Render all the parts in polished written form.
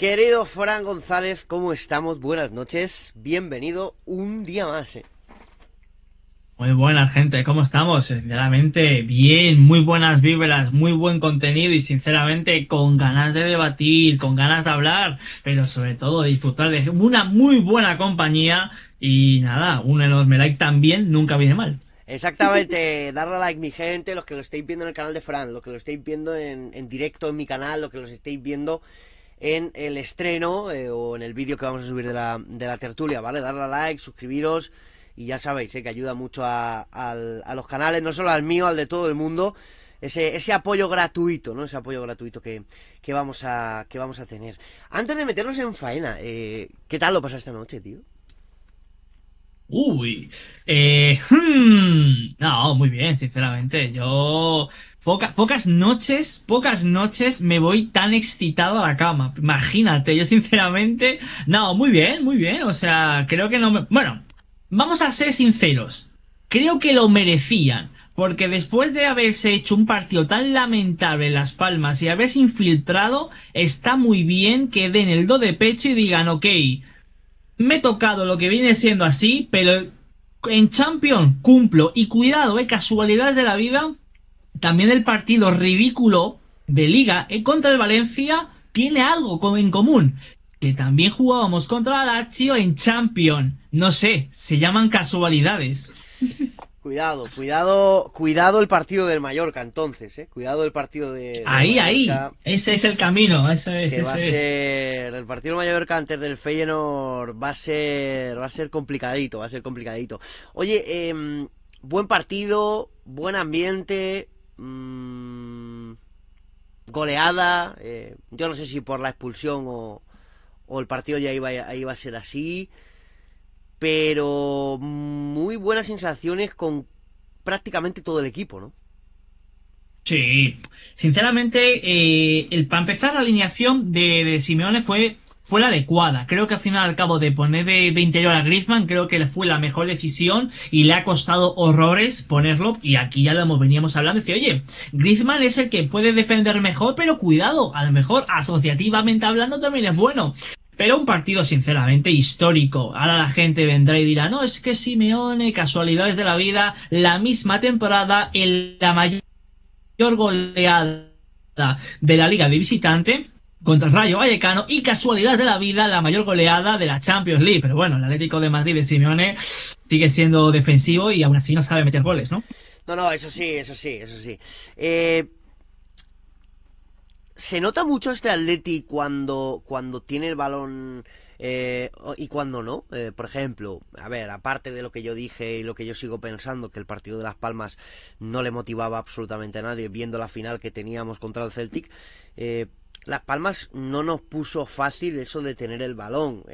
Querido Fran González, ¿cómo estamos? Buenas noches, bienvenido un día más. Muy buenas, gente, ¿cómo estamos? Sinceramente, bien, muy buenas vibras, muy buen contenido y sinceramente con ganas de debatir, con ganas de hablar, pero sobre todo de disfrutar de una muy buena compañía y nada, un enorme like también nunca viene mal. Exactamente, darle like, mi gente, los que lo estáis viendo en el canal de Fran, los que lo estáis viendo en directo en mi canal, los que los estáis viendo en el estreno o en el vídeo que vamos a subir de la tertulia, ¿vale? Darle a like, suscribiros y ya sabéis que ayuda mucho a los canales, no solo al mío, al de todo el mundo, ese apoyo gratuito, ¿no? Ese apoyo gratuito que vamos a tener. Antes de meternos en faena, ¿qué tal lo pasaste esta noche, tío? Uy, no, muy bien, sinceramente, yo pocas noches me voy tan excitado a la cama, imagínate, yo sinceramente, no, muy bien, o sea, creo que no me... Bueno, vamos a ser sinceros, creo que lo merecían, porque después de haberse hecho un partido tan lamentable en Las Palmas y haberse infiltrado, está muy bien que den el do de pecho y digan, ok... Me he tocado lo que viene siendo así, pero en Champions cumplo. Y cuidado, casualidades de la vida. También el partido ridículo de Liga contra el Valencia tiene algo en común. Que también jugábamos contra el Lazio en Champions. No sé, se llaman casualidades. Cuidado, cuidado, cuidado el partido del Mallorca entonces, cuidado el partido de Mallorca. Ese es el camino, ese va a ser. El partido del Mallorca antes del Feyenoord va a ser complicadito, va a ser complicadito. Oye, buen partido, buen ambiente, goleada, yo no sé si por la expulsión o el partido ya iba a ser así. Pero muy buenas sensaciones con prácticamente todo el equipo, ¿no? Sí, sinceramente, para empezar la alineación de Simeone fue la adecuada. Creo que al final, al cabo de poner de interior a Griezmann, creo que fue la mejor decisión y le ha costado horrores ponerlo. Y aquí ya lo veníamos hablando. Decía, oye, Griezmann es el que puede defender mejor, pero cuidado, a lo mejor asociativamente hablando también es bueno. Pero un partido sinceramente histórico. Ahora la gente vendrá y dirá, no, es que Simeone, casualidades de la vida, la misma temporada, la mayor goleada de la Liga de visitante contra el Rayo Vallecano y casualidades de la vida, la mayor goleada de la Champions League. Pero bueno, el Atlético de Madrid de Simeone sigue siendo defensivo y aún así no sabe meter goles, ¿no? No, no, eso sí, eso sí, eso sí. Se nota mucho este Atleti cuando tiene el balón y cuando no. Por ejemplo, a ver, aparte de lo que yo dije y lo que yo sigo pensando, que el partido de Las Palmas no le motivaba absolutamente a nadie, viendo la final que teníamos contra el Celtic, Las Palmas no nos puso fácil eso de tener el balón.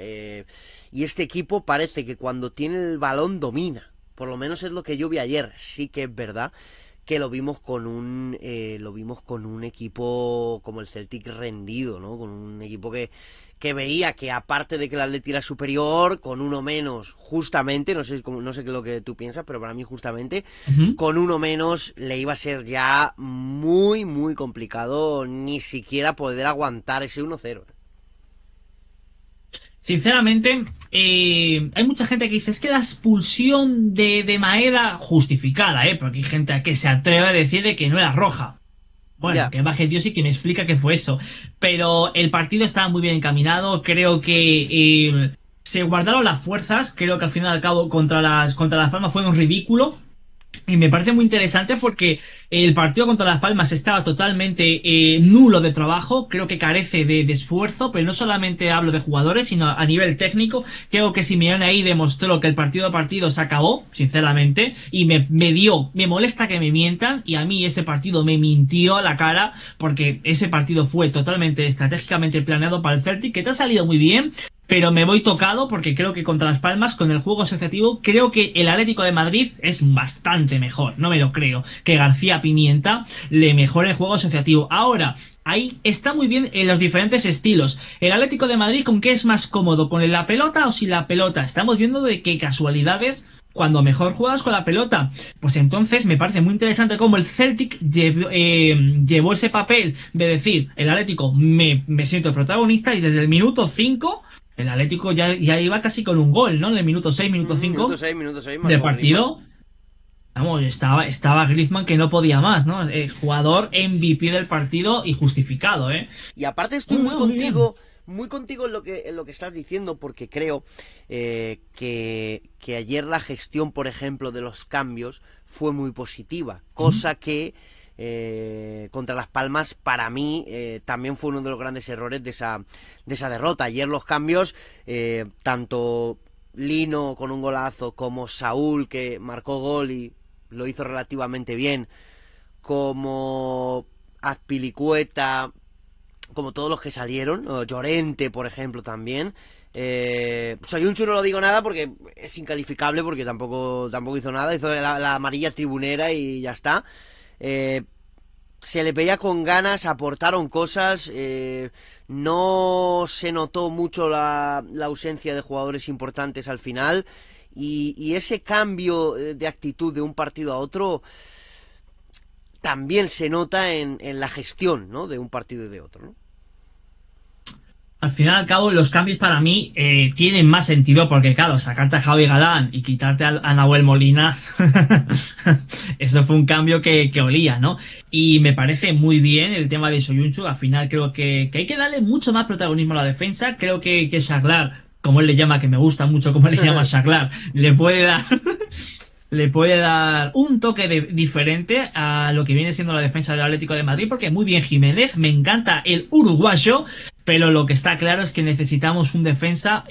Y este equipo parece que cuando tiene el balón domina. Por lo menos es lo que yo vi ayer. Sí que es verdad que lo vimos con un equipo como el Celtic rendido, ¿no? Con un equipo que veía que aparte de que el Atleti era superior, con uno menos, justamente, no sé qué es lo que tú piensas, pero para mí justamente, con uno menos le iba a ser ya muy, muy complicado ni siquiera poder aguantar ese 1-0. Sinceramente, hay mucha gente que dice, es que la expulsión de Maeda, justificada, porque hay gente que se atreve a decir de que no era roja. Bueno, yeah, que baje Dios y que me explica qué fue eso. Pero el partido estaba muy bien encaminado, creo que se guardaron las fuerzas, creo que al final y al cabo contra las Palmas fue un ridículo. Y me parece muy interesante porque el partido contra Las Palmas estaba totalmente nulo de trabajo, creo que carece de esfuerzo, pero no solamente hablo de jugadores, sino a nivel técnico. Creo que Simeone ahí demostró que el partido a partido se acabó, sinceramente, y me molesta que me mientan, y a mí ese partido me mintió a la cara, porque ese partido fue totalmente estratégicamente planeado para el Celtic, que te ha salido muy bien. Pero me voy tocado porque creo que contra Las Palmas, con el juego asociativo, creo que el Atlético de Madrid es bastante mejor. No me lo creo que García Pimienta le mejore el juego asociativo. Ahora, ahí está muy bien en los diferentes estilos. El Atlético de Madrid, ¿con qué es más cómodo? ¿Con la pelota o sin la pelota? Estamos viendo de qué casualidades cuando mejor juegas con la pelota. Pues entonces me parece muy interesante cómo el Celtic llevó ese papel de decir, el Atlético me siento el protagonista, y desde el minuto 5 el Atlético ya iba casi con un gol, ¿no? En el minuto 6, minuto 5 de partido. Vamos, estaba Griezmann que no podía más, ¿no? El jugador MVP del partido y justificado, ¿eh? Y aparte estoy muy contigo en lo que estás diciendo, porque creo que ayer la gestión, por ejemplo, de los cambios fue muy positiva, cosa que contra Las Palmas, para mí, también fue uno de los grandes errores de esa derrota. Ayer los cambios, tanto Lino con un golazo, como Saúl, que marcó gol y lo hizo relativamente bien, como Azpilicueta, como todos los que salieron, Llorente, por ejemplo, también. Soyuncu no lo digo nada porque es incalificable, porque tampoco hizo nada, hizo la amarilla tribunera y ya está. Se le veía con ganas, aportaron cosas, no se notó mucho la ausencia de jugadores importantes al final, y ese cambio de actitud de un partido a otro también se nota en la gestión, ¿no?, de un partido y de otro, ¿no? Al final y al cabo, los cambios para mí tienen más sentido porque, claro, sacarte a Javi Galán y quitarte a Nahuel Molina, eso fue un cambio que olía, ¿no? Y me parece muy bien el tema de Soyuncu. Al final creo que hay que darle mucho más protagonismo a la defensa. Creo que Shaglar, como él le llama, que me gusta mucho como le llama Shaglar, le puede dar un toque diferente a lo que viene siendo la defensa del Atlético de Madrid, porque muy bien Jiménez, me encanta el uruguayo, pero lo que está claro es que necesitamos un defensa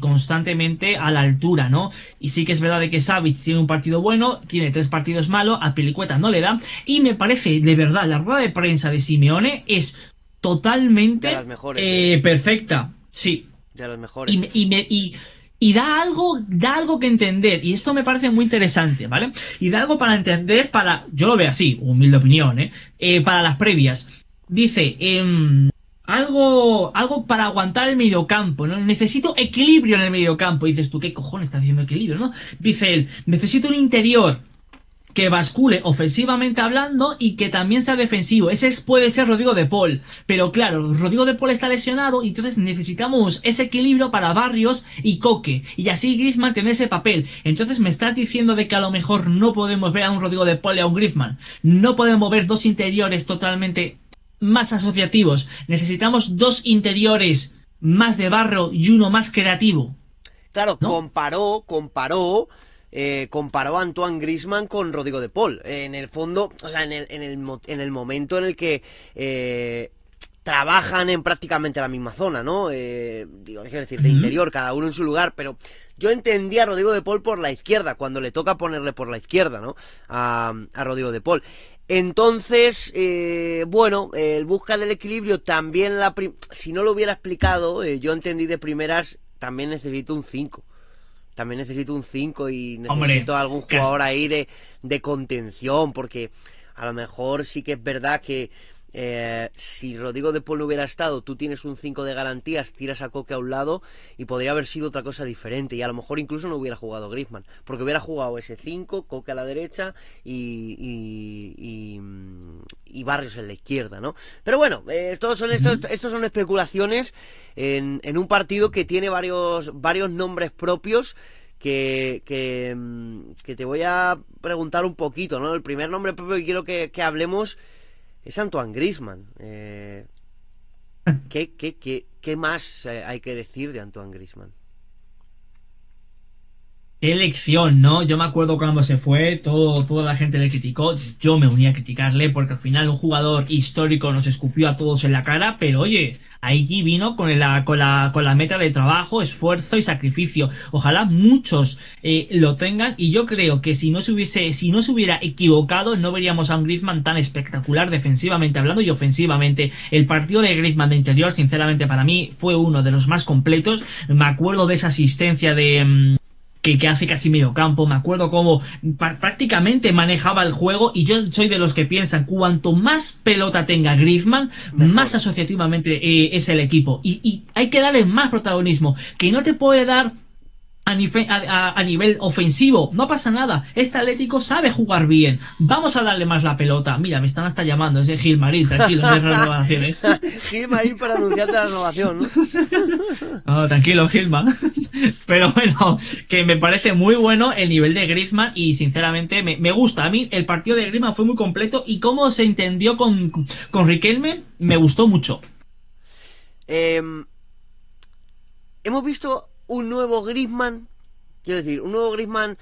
constantemente a la altura, ¿no? Y sí que es verdad de que Savic tiene un partido bueno, tiene 3 partidos malos, a Pelicueta no le da, y me parece, de verdad, la rueda de prensa de Simeone es totalmente mejores, perfecta, sí, de los mejores. Y da algo que entender, y esto me parece muy interesante, ¿vale? Y da algo para entender, para, yo lo veo así, humilde opinión, para las previas. Dice, algo para aguantar el mediocampo, ¿no? Necesito equilibrio en el mediocampo. Y dices tú, ¿qué cojones está haciendo equilibrio, no? Dice él, necesito un interior que bascule ofensivamente hablando y que también sea defensivo. Ese puede ser Rodrigo De Paul, pero claro, Rodrigo De Paul está lesionado y entonces necesitamos ese equilibrio para Barrios y Koke, y así Griezmann tiene ese papel. Entonces me estás diciendo de que a lo mejor no podemos ver a un Rodrigo De Paul y a un Griezmann, no podemos ver dos interiores totalmente más asociativos, necesitamos dos interiores más de barro y uno más creativo. Claro, ¿no? Comparó a Antoine Griezmann con Rodrigo De Paul. En el fondo, o sea, en el momento en el que trabajan en prácticamente la misma zona, ¿no? De interior, cada uno en su lugar, pero yo entendía a Rodrigo De Paul por la izquierda, cuando le toca ponerle por la izquierda, ¿no?, a Rodrigo De Paul. Entonces, bueno, el busca del equilibrio también, si no lo hubiera explicado, yo entendí de primeras, también necesito un 5. También necesito un 5 y necesito algún jugador ahí de contención, porque a lo mejor sí que es verdad que si Rodrigo De Paul no hubiera estado, tú tienes un 5 de garantías, tiras a Koke a un lado y podría haber sido otra cosa diferente, y a lo mejor incluso no hubiera jugado Griezmann, porque hubiera jugado ese 5, Koke a la derecha y Barrios en la izquierda, ¿no? Pero bueno, estos son especulaciones en un partido que tiene varios nombres propios que te voy a preguntar un poquito, ¿no? El primer nombre propio que quiero que hablemos es Antoine Griezmann. ¿Qué más hay que decir de Antoine Griezmann? Qué elección, ¿no? Yo me acuerdo cuando se fue, toda la gente le criticó, yo me uní a criticarle porque al final un jugador histórico nos escupió a todos en la cara, pero oye, ahí vino con la meta de trabajo, esfuerzo y sacrificio. Ojalá muchos lo tengan, y yo creo que si no se hubiera equivocado, no veríamos a un Griezmann tan espectacular defensivamente hablando y ofensivamente. El partido de Griezmann de interior, sinceramente, para mí fue uno de los más completos. Me acuerdo de esa asistencia que hace casi medio campo, me acuerdo cómo prácticamente manejaba el juego, y yo soy de los que piensan, cuanto más pelota tenga Griezmann, mejor, más asociativamente es el equipo, y hay que darle más protagonismo, que no te puede dar a nivel ofensivo. No pasa nada, este Atlético sabe jugar bien, vamos a darle más la pelota. Mira, me están hasta llamando, es Gilmarín, tranquilo, de renovaciones. Gilmarín para anunciarte la renovación, ¿no? No, tranquilo, Gilma. Pero bueno, que me parece muy bueno el nivel de Griezmann y sinceramente me gusta. A mí el partido de Griezmann fue muy completo y cómo se entendió con Riquelme me gustó mucho. Hemos visto un nuevo Griezmann, quiero decir, un nuevo Griezmann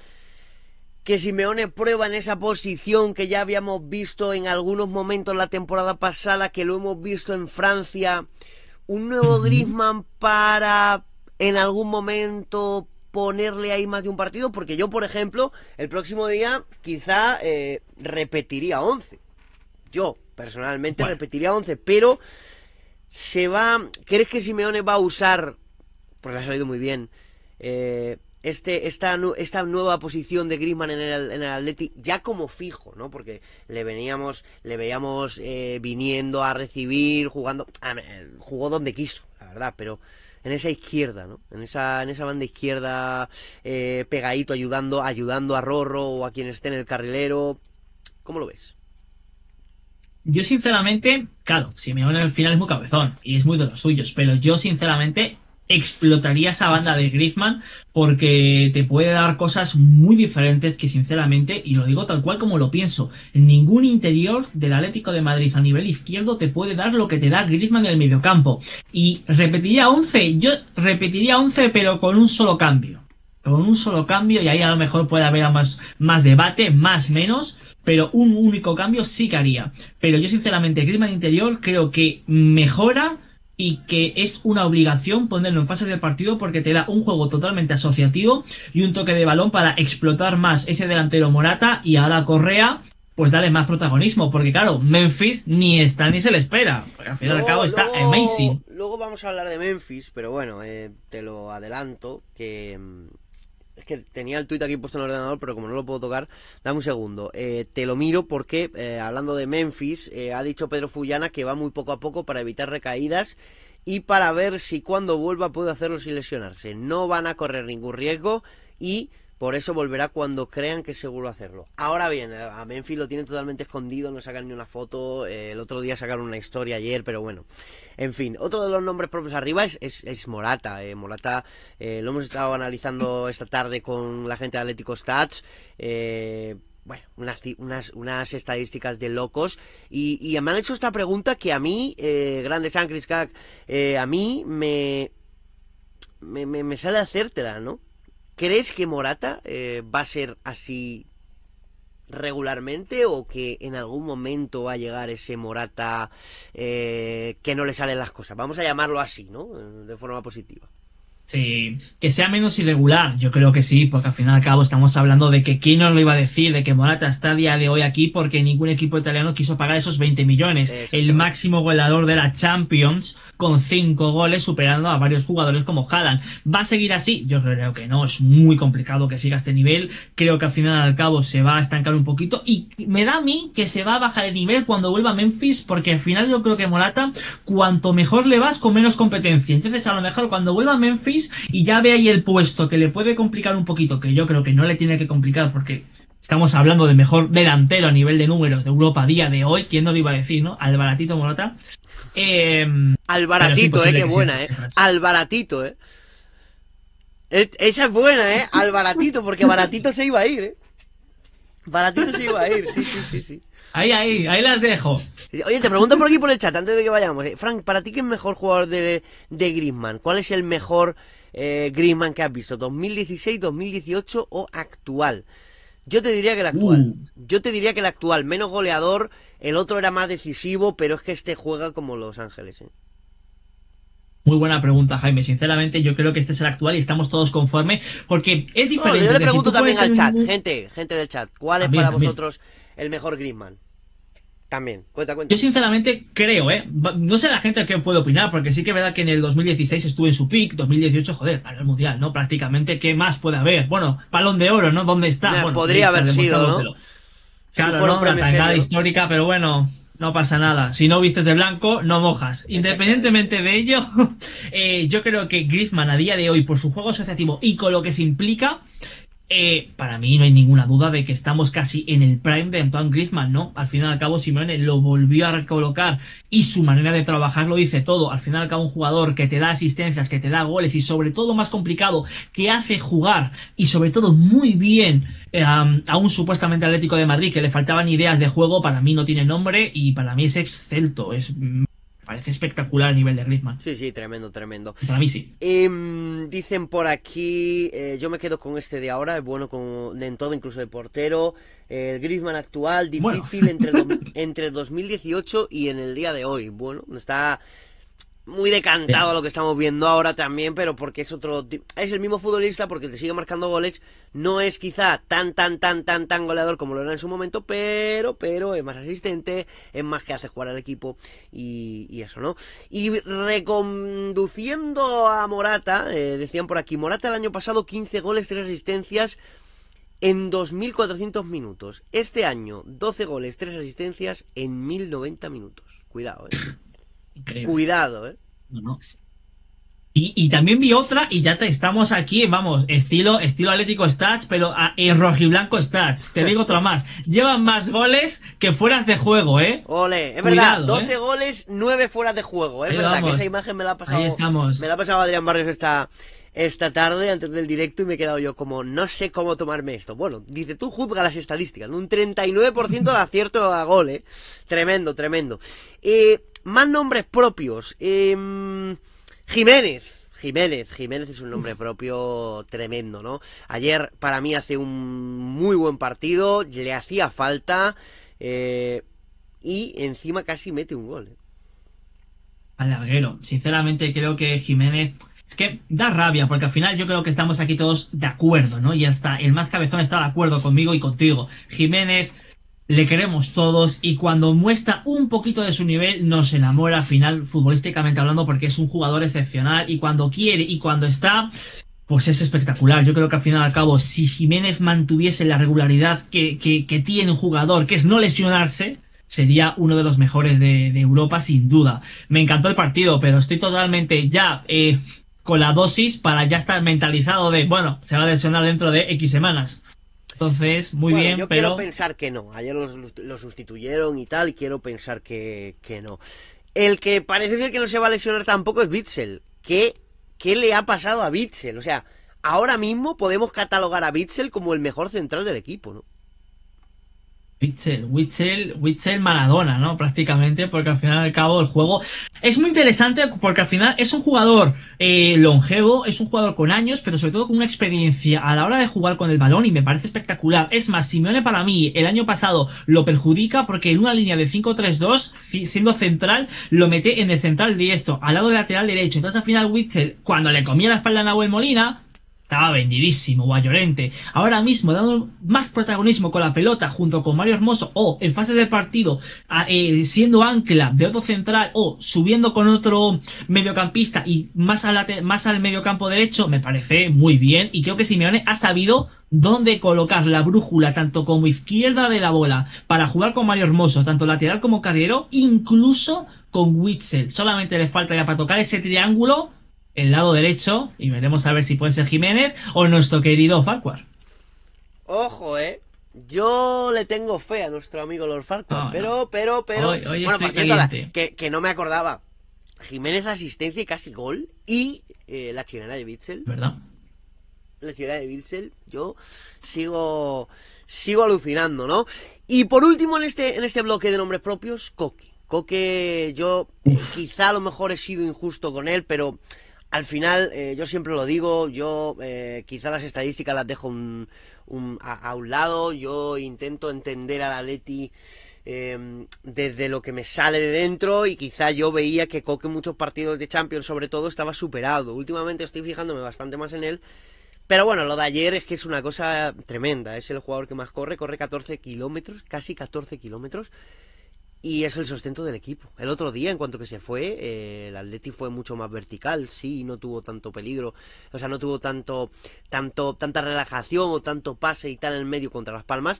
que Simeone prueba en esa posición que ya habíamos visto en algunos momentos la temporada pasada, que lo hemos visto en Francia, un nuevo Griezmann para en algún momento ponerle ahí más de un partido, porque yo, por ejemplo, el próximo día quizá repetiría 11, yo personalmente bueno, repetiría 11, pero se va, ¿crees que Simeone va a usar? Porque ha salido muy bien esta nueva posición de Griezmann en el Atleti, ya como fijo, ¿no? Porque le veíamos viniendo a recibir, jugando, jugó donde quiso, la verdad, pero en esa izquierda, ¿no? En esa banda izquierda, pegadito, ayudando a Rorro o a quien esté en el carrilero. ¿Cómo lo ves? Yo sinceramente, claro, Simeone al final es muy cabezón y es muy de los suyos, pero yo sinceramente explotaría esa banda de Griezmann porque te puede dar cosas muy diferentes que sinceramente, y lo digo tal cual como lo pienso, ningún interior del Atlético de Madrid a nivel izquierdo te puede dar lo que te da Griezmann en el mediocampo. Y repetiría 11, yo repetiría 11 pero con un solo cambio. Con un solo cambio, y ahí a lo mejor puede haber más debate, más menos, pero un único cambio sí que haría. Pero yo sinceramente Griezmann interior creo que mejora y que es una obligación ponerlo en fases del partido porque te da un juego totalmente asociativo y un toque de balón para explotar más ese delantero Morata, y ahora Correa, pues dale más protagonismo, porque claro, Memphis ni está ni se le espera, porque al fin y al cabo está amazing. Luego vamos a hablar de Memphis, pero bueno, te lo adelanto, que es que tenía el tuit aquí puesto en el ordenador, pero como no lo puedo tocar, dame un segundo, te lo miro porque hablando de Memphis, ha dicho Pedro Fullana que va muy poco a poco para evitar recaídas y para ver si cuando vuelva puede hacerlo sin lesionarse. No van a correr ningún riesgo y por eso volverá cuando crean que es seguro hacerlo. Ahora bien, a Memphis lo tienen totalmente escondido, no sacan ni una foto, el otro día sacaron una historia ayer, pero bueno. En fin, otro de los nombres propios arriba es Morata. Morata lo hemos estado analizando esta tarde con la gente de Atlético Stats. Bueno, unas estadísticas de locos. Y me han hecho esta pregunta que a mí, Grande San Criscac, a mí me sale hacértela, ¿no? ¿Crees que Morata va a ser así regularmente o que en algún momento va a llegar ese Morata que no le salen las cosas? Vamos a llamarlo así, ¿no? De forma positiva. Sí, que sea menos irregular, yo creo que sí, porque al final y al cabo estamos hablando de que quién nos lo iba a decir, de que Morata está a día de hoy aquí porque ningún equipo italiano quiso pagar esos 20 millones. El máximo goleador de la Champions con 5 goles, superando a varios jugadores como Haaland. ¿Va a seguir así? Yo creo que no, es muy complicado que siga este nivel. Creo que al final y al cabo se va a estancar un poquito y me da a mí que se va a bajar el nivel cuando vuelva a Memphis, porque al final yo creo que Morata, cuanto mejor le vas, con menos competencia. Entonces a lo mejor cuando vuelva a Memphis y ya ve ahí el puesto que le puede complicar un poquito, que yo creo que no le tiene que complicar porque estamos hablando del mejor delantero a nivel de números de Europa a día de hoy, ¿quién no lo iba a decir, no? Al baratito Morata. Al baratito, qué buena, Al baratito, Esa es buena, Al baratito, porque baratito se iba a ir, Baratito se iba a ir, sí. Ahí las dejo. Oye, te pregunto por aquí por el chat, antes de que vayamos. Frank, ¿para ti qué es mejor jugador de Griezmann? ¿Cuál es el mejor Griezmann que has visto? ¿2016, 2018 o actual? Yo te diría que el actual. Yo te diría que el actual, menos goleador, el otro era más decisivo, pero es que este juega como Los Ángeles, Muy buena pregunta, Jaime. Sinceramente, yo creo que este es el actual y estamos todos conformes, porque es diferente. Yo le pregunto también al chat, gente del chat, ¿cuál es para vosotros el mejor Griezmann? También, cuenta. Yo sinceramente creo, no sé la gente que puede opinar, porque sí que es verdad que en el 2016 estuve en su pick, 2018, joder, ganó el Mundial, ¿no? Prácticamente, ¿qué más puede haber? Bueno, Balón de Oro, ¿no? ¿Dónde está? Bueno, podría haber sido, ¿no? Claro, una tangada histórica, pero bueno, No pasa nada. Si no vistes de blanco, no mojas. Independientemente de ello, yo creo que Griezmann a día de hoy, por su juego asociativo y con lo que se implica, para mí no hay ninguna duda de que estamos casi en el prime de Antoine Griezmann, ¿no? Al final y al cabo, Simeone lo volvió a recolocar y su manera de trabajar lo dice todo. Al final y al cabo, un jugador que te da asistencias, que te da goles y sobre todo, más complicado, que hace jugar y sobre todo muy bien a un supuestamente Atlético de Madrid que le faltaban ideas de juego, para mí no tiene nombre y para mí es excelso, es... Parece espectacular el nivel de Griezmann. Sí, sí, tremendo, tremendo. Para mí sí. Dicen por aquí, yo me quedo con este de ahora, es bueno con, en todo, incluso de portero. El Griezmann actual, difícil bueno. entre 2018 y en el día de hoy. Bueno, está muy decantado a lo que estamos viendo ahora también, pero porque es otro... Es el mismo futbolista porque te sigue marcando goles. No es quizá tan goleador como lo era en su momento, pero es más asistente, es más que hace jugar al equipo y eso, ¿no? Y reconduciendo a Morata, decían por aquí, Morata el año pasado 15 goles, 3 asistencias en 2.400 minutos. Este año 12 goles, 3 asistencias en 1.090 minutos. Cuidado, ¿eh? Increíble. Cuidado, ¿eh? No. Y también vi otra y ya estamos aquí, vamos, estilo Atlético Stats, pero en rojiblanco Stats. Te digo otra más. Llevan más goles que fueras de juego, ¿eh? Ole, es cuidado, verdad, 12 goles, 9 fueras de juego, es verdad, vamos. Que esa imagen me la ha pasado. Ahí estamos. Me la ha pasado Adrián Barrios esta tarde antes del directo y me he quedado yo como, no sé cómo tomarme esto. Bueno, dice, tú juzga las estadísticas, un 39% de acierto a gol, ¿eh? Tremendo, tremendo. Más nombres propios. Jiménez es un nombre propio tremendo, ¿no? Ayer para mí hace un muy buen partido, le hacía falta y encima casi mete un gol. Al larguero, sinceramente creo que Jiménez... Es que da rabia, porque al final yo creo que estamos aquí todos de acuerdo, ¿no? Y hasta el más cabezón está de acuerdo conmigo y contigo. Jiménez... Le queremos todos y cuando muestra un poquito de su nivel nos enamora al final futbolísticamente hablando porque es un jugador excepcional y cuando quiere y cuando está pues es espectacular. Yo creo que al final al cabo si Jiménez mantuviese la regularidad que tiene un jugador que es no lesionarse sería uno de los mejores de Europa sin duda. Me encantó el partido pero estoy totalmente ya... con la dosis para ya estar mentalizado de bueno, se va a lesionar dentro de X semanas. Entonces, muy bueno, bien, yo pero... quiero pensar que no. Ayer lo sustituyeron y tal, y quiero pensar que no. El que parece ser que no se va a lesionar tampoco es Witsel. ¿Qué le ha pasado a Witsel? O sea, ahora mismo podemos catalogar a Witsel como el mejor central del equipo, ¿no? Witsel Maradona, ¿no? Prácticamente, porque al final y al cabo el juego es muy interesante porque al final es un jugador longevo, es un jugador con años, pero sobre todo con una experiencia a la hora de jugar con el balón y me parece espectacular. Es más, Simeone para mí el año pasado lo perjudica porque en una línea de 5-3-2, siendo central, lo mete en el central diestro, al lado del lateral derecho. Entonces al final Witsel, cuando le comía la espalda a Nahuel Molina... Estaba vendidísimo, o a Llorente. Ahora mismo, dando más protagonismo con la pelota junto con Mario Hermoso o en fase del partido, siendo ancla de otro central o subiendo con otro mediocampista y más al mediocampo derecho, me parece muy bien. Y creo que Simeone ha sabido dónde colocar la brújula, tanto como izquierda de la bola, para jugar con Mario Hermoso, tanto lateral como carrilero, incluso con Witsel. Solamente le falta ya para tocar ese triángulo el lado derecho, y veremos a ver si puede ser Jiménez o nuestro querido Farquhar. Ojo, yo le tengo fe a nuestro amigo Lord Farquhar, no, pero... Hoy bueno, por cierto, que no me acordaba. Jiménez asistencia y casi gol, y la chilena de Witsel. ¿Verdad? La chilena de Witsel, yo sigo alucinando, ¿no? Y por último, en este bloque de nombres propios, Koke, yo quizá a lo mejor he sido injusto con él, pero... Al final, yo siempre lo digo, yo quizá las estadísticas las dejo a un lado, yo intento entender al Atleti desde lo que me sale de dentro y quizá yo veía que Koke en muchos partidos de Champions sobre todo estaba superado. Últimamente estoy fijándome bastante más en él, pero bueno, lo de ayer es que es una cosa tremenda, es el jugador que más corre 14 kilómetros, casi 14 kilómetros. Y es el sustento del equipo. El otro día, en cuanto que se fue, el Atleti fue mucho más vertical, sí, no tuvo tanto peligro, o sea, no tuvo tanta relajación o tanto pase y tal en el medio contra Las Palmas,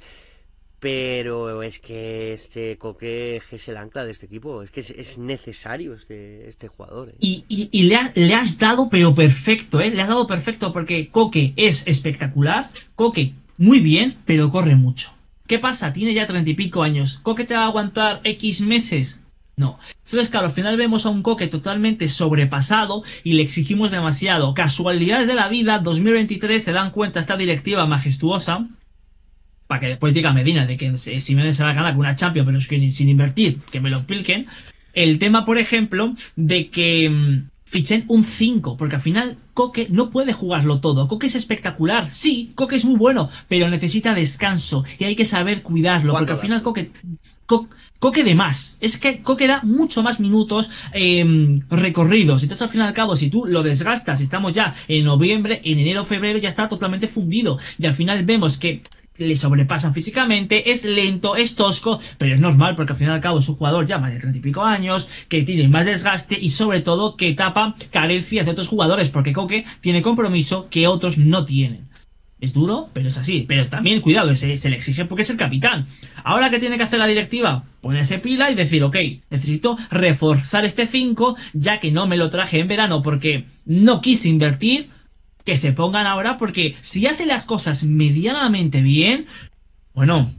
Pero es que este Koke es el ancla de este equipo. Es que es necesario este jugador. Y le has dado pero perfecto, ¿eh? Le has dado perfecto porque Koke es espectacular. Koke muy bien, pero corre mucho. ¿Qué pasa? Tiene ya 30 y pico años. ¿Koke te va a aguantar X meses? No. Entonces, claro, al final vemos a un Koke totalmente sobrepasado y le exigimos demasiado. Casualidades de la vida, 2023 se dan cuenta esta directiva majestuosa. Para que después diga Medina de que Simeone se va a ganar con una Champions, pero es que sin invertir, que me lo expliquen. El tema, por ejemplo, de que fichen un 5, porque al final Koke no puede jugarlo todo. Koke es espectacular, sí, Koke es muy bueno, pero necesita descanso y hay que saber cuidarlo, porque al final Koke de más. Es que Koke da mucho más minutos recorridos. Entonces, al fin y al cabo, si tú lo desgastas, estamos ya en noviembre, en enero, febrero, ya está totalmente fundido. Y al final vemos que le sobrepasan físicamente, es lento, es tosco, pero es normal porque al fin y al cabo es un jugador ya más de 30 y pico años, que tiene más desgaste y sobre todo que tapa carencias de otros jugadores, porque Koke tiene compromiso que otros no tienen. Es duro, pero es así. Pero también, cuidado, se le exige porque es el capitán. Ahora, ¿qué tiene que hacer la directiva? Ponerse pila y decir, ok, necesito reforzar este 5, ya que no me lo traje en verano porque no quise invertir. Que se pongan ahora, porque si hace las cosas medianamente bien, bueno,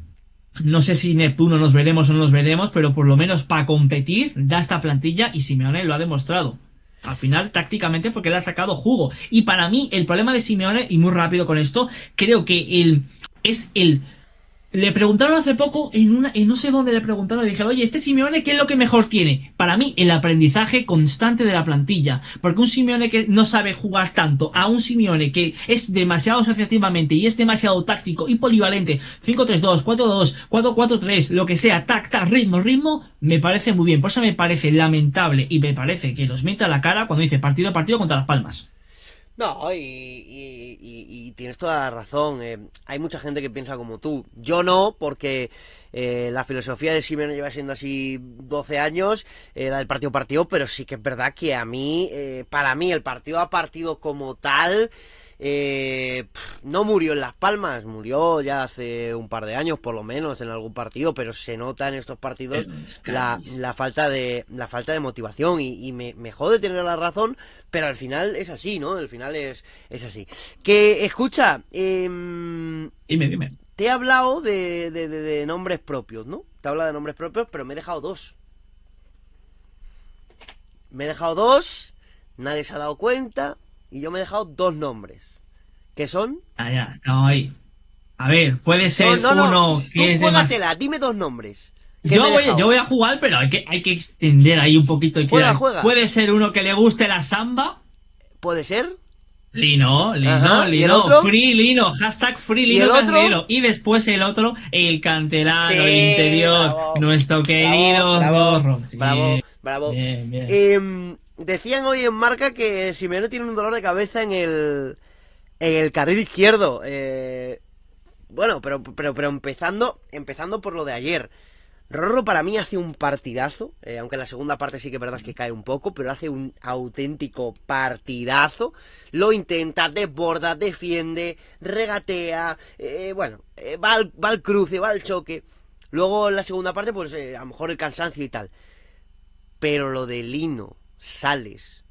no sé si Neptuno nos veremos o no nos veremos, pero por lo menos para competir da esta plantilla y Simeone lo ha demostrado. Al final, tácticamente, porque le ha sacado jugo. Y para mí, el problema de Simeone, y muy rápido con esto, creo que le preguntaron hace poco, no sé dónde le preguntaron, le dije, oye, este Simeone, ¿qué es lo que mejor tiene? Para mí, el aprendizaje constante de la plantilla. Porque un Simeone que no sabe jugar tanto, a un Simeone que es demasiado asociativamente y es demasiado táctico y polivalente, 5-3-2, 4-2, 4-4-3, lo que sea, tac, ritmo, me parece muy bien. Por eso me parece lamentable y me parece que los mete a la cara cuando dice partido a partido contra Las Palmas. No, y tienes toda la razón. Hay mucha gente que piensa como tú. Yo no, porque la filosofía de Simeone lleva siendo así 12 años, la del partido a partido, pero sí que es verdad que para mí, el partido a partido como tal, no murió en Las Palmas, murió ya hace un par de años, por lo menos, en algún partido, pero se nota en estos partidos la falta de motivación y me jode tener la razón, pero al final es así, ¿no? Al final es así. Que, escucha, dime. Te he hablado de nombres propios, ¿no? Te he hablado de nombres propios, pero me he dejado dos. Nadie se ha dado cuenta. Y yo me he dejado dos nombres, que son... Ah, ya, estamos ahí. A ver, puede ser uno que tú es juégatela, de más... dime dos nombres. Yo voy a jugar, pero hay que extender ahí un poquito. Juega. Puede ser uno que le guste la samba. ¿Puede ser? Lino, Free Lino, hashtag Free Lino Candelero. Y después el otro, el canterano, sí, interior, bravo, nuestro querido Rorro. Sí, bravo. Bien. Decían hoy en Marca que Simeone tiene un dolor de cabeza en el carril izquierdo. Bueno, pero empezando por lo de ayer. Rorro para mí hace un partidazo, aunque en la segunda parte sí que es verdad que cae un poco, pero hace un auténtico partidazo. Lo intenta, desborda, defiende, regatea, va al cruce, va al choque. Luego en la segunda parte, pues a lo mejor el cansancio y tal. Pero lo de Lino... Sales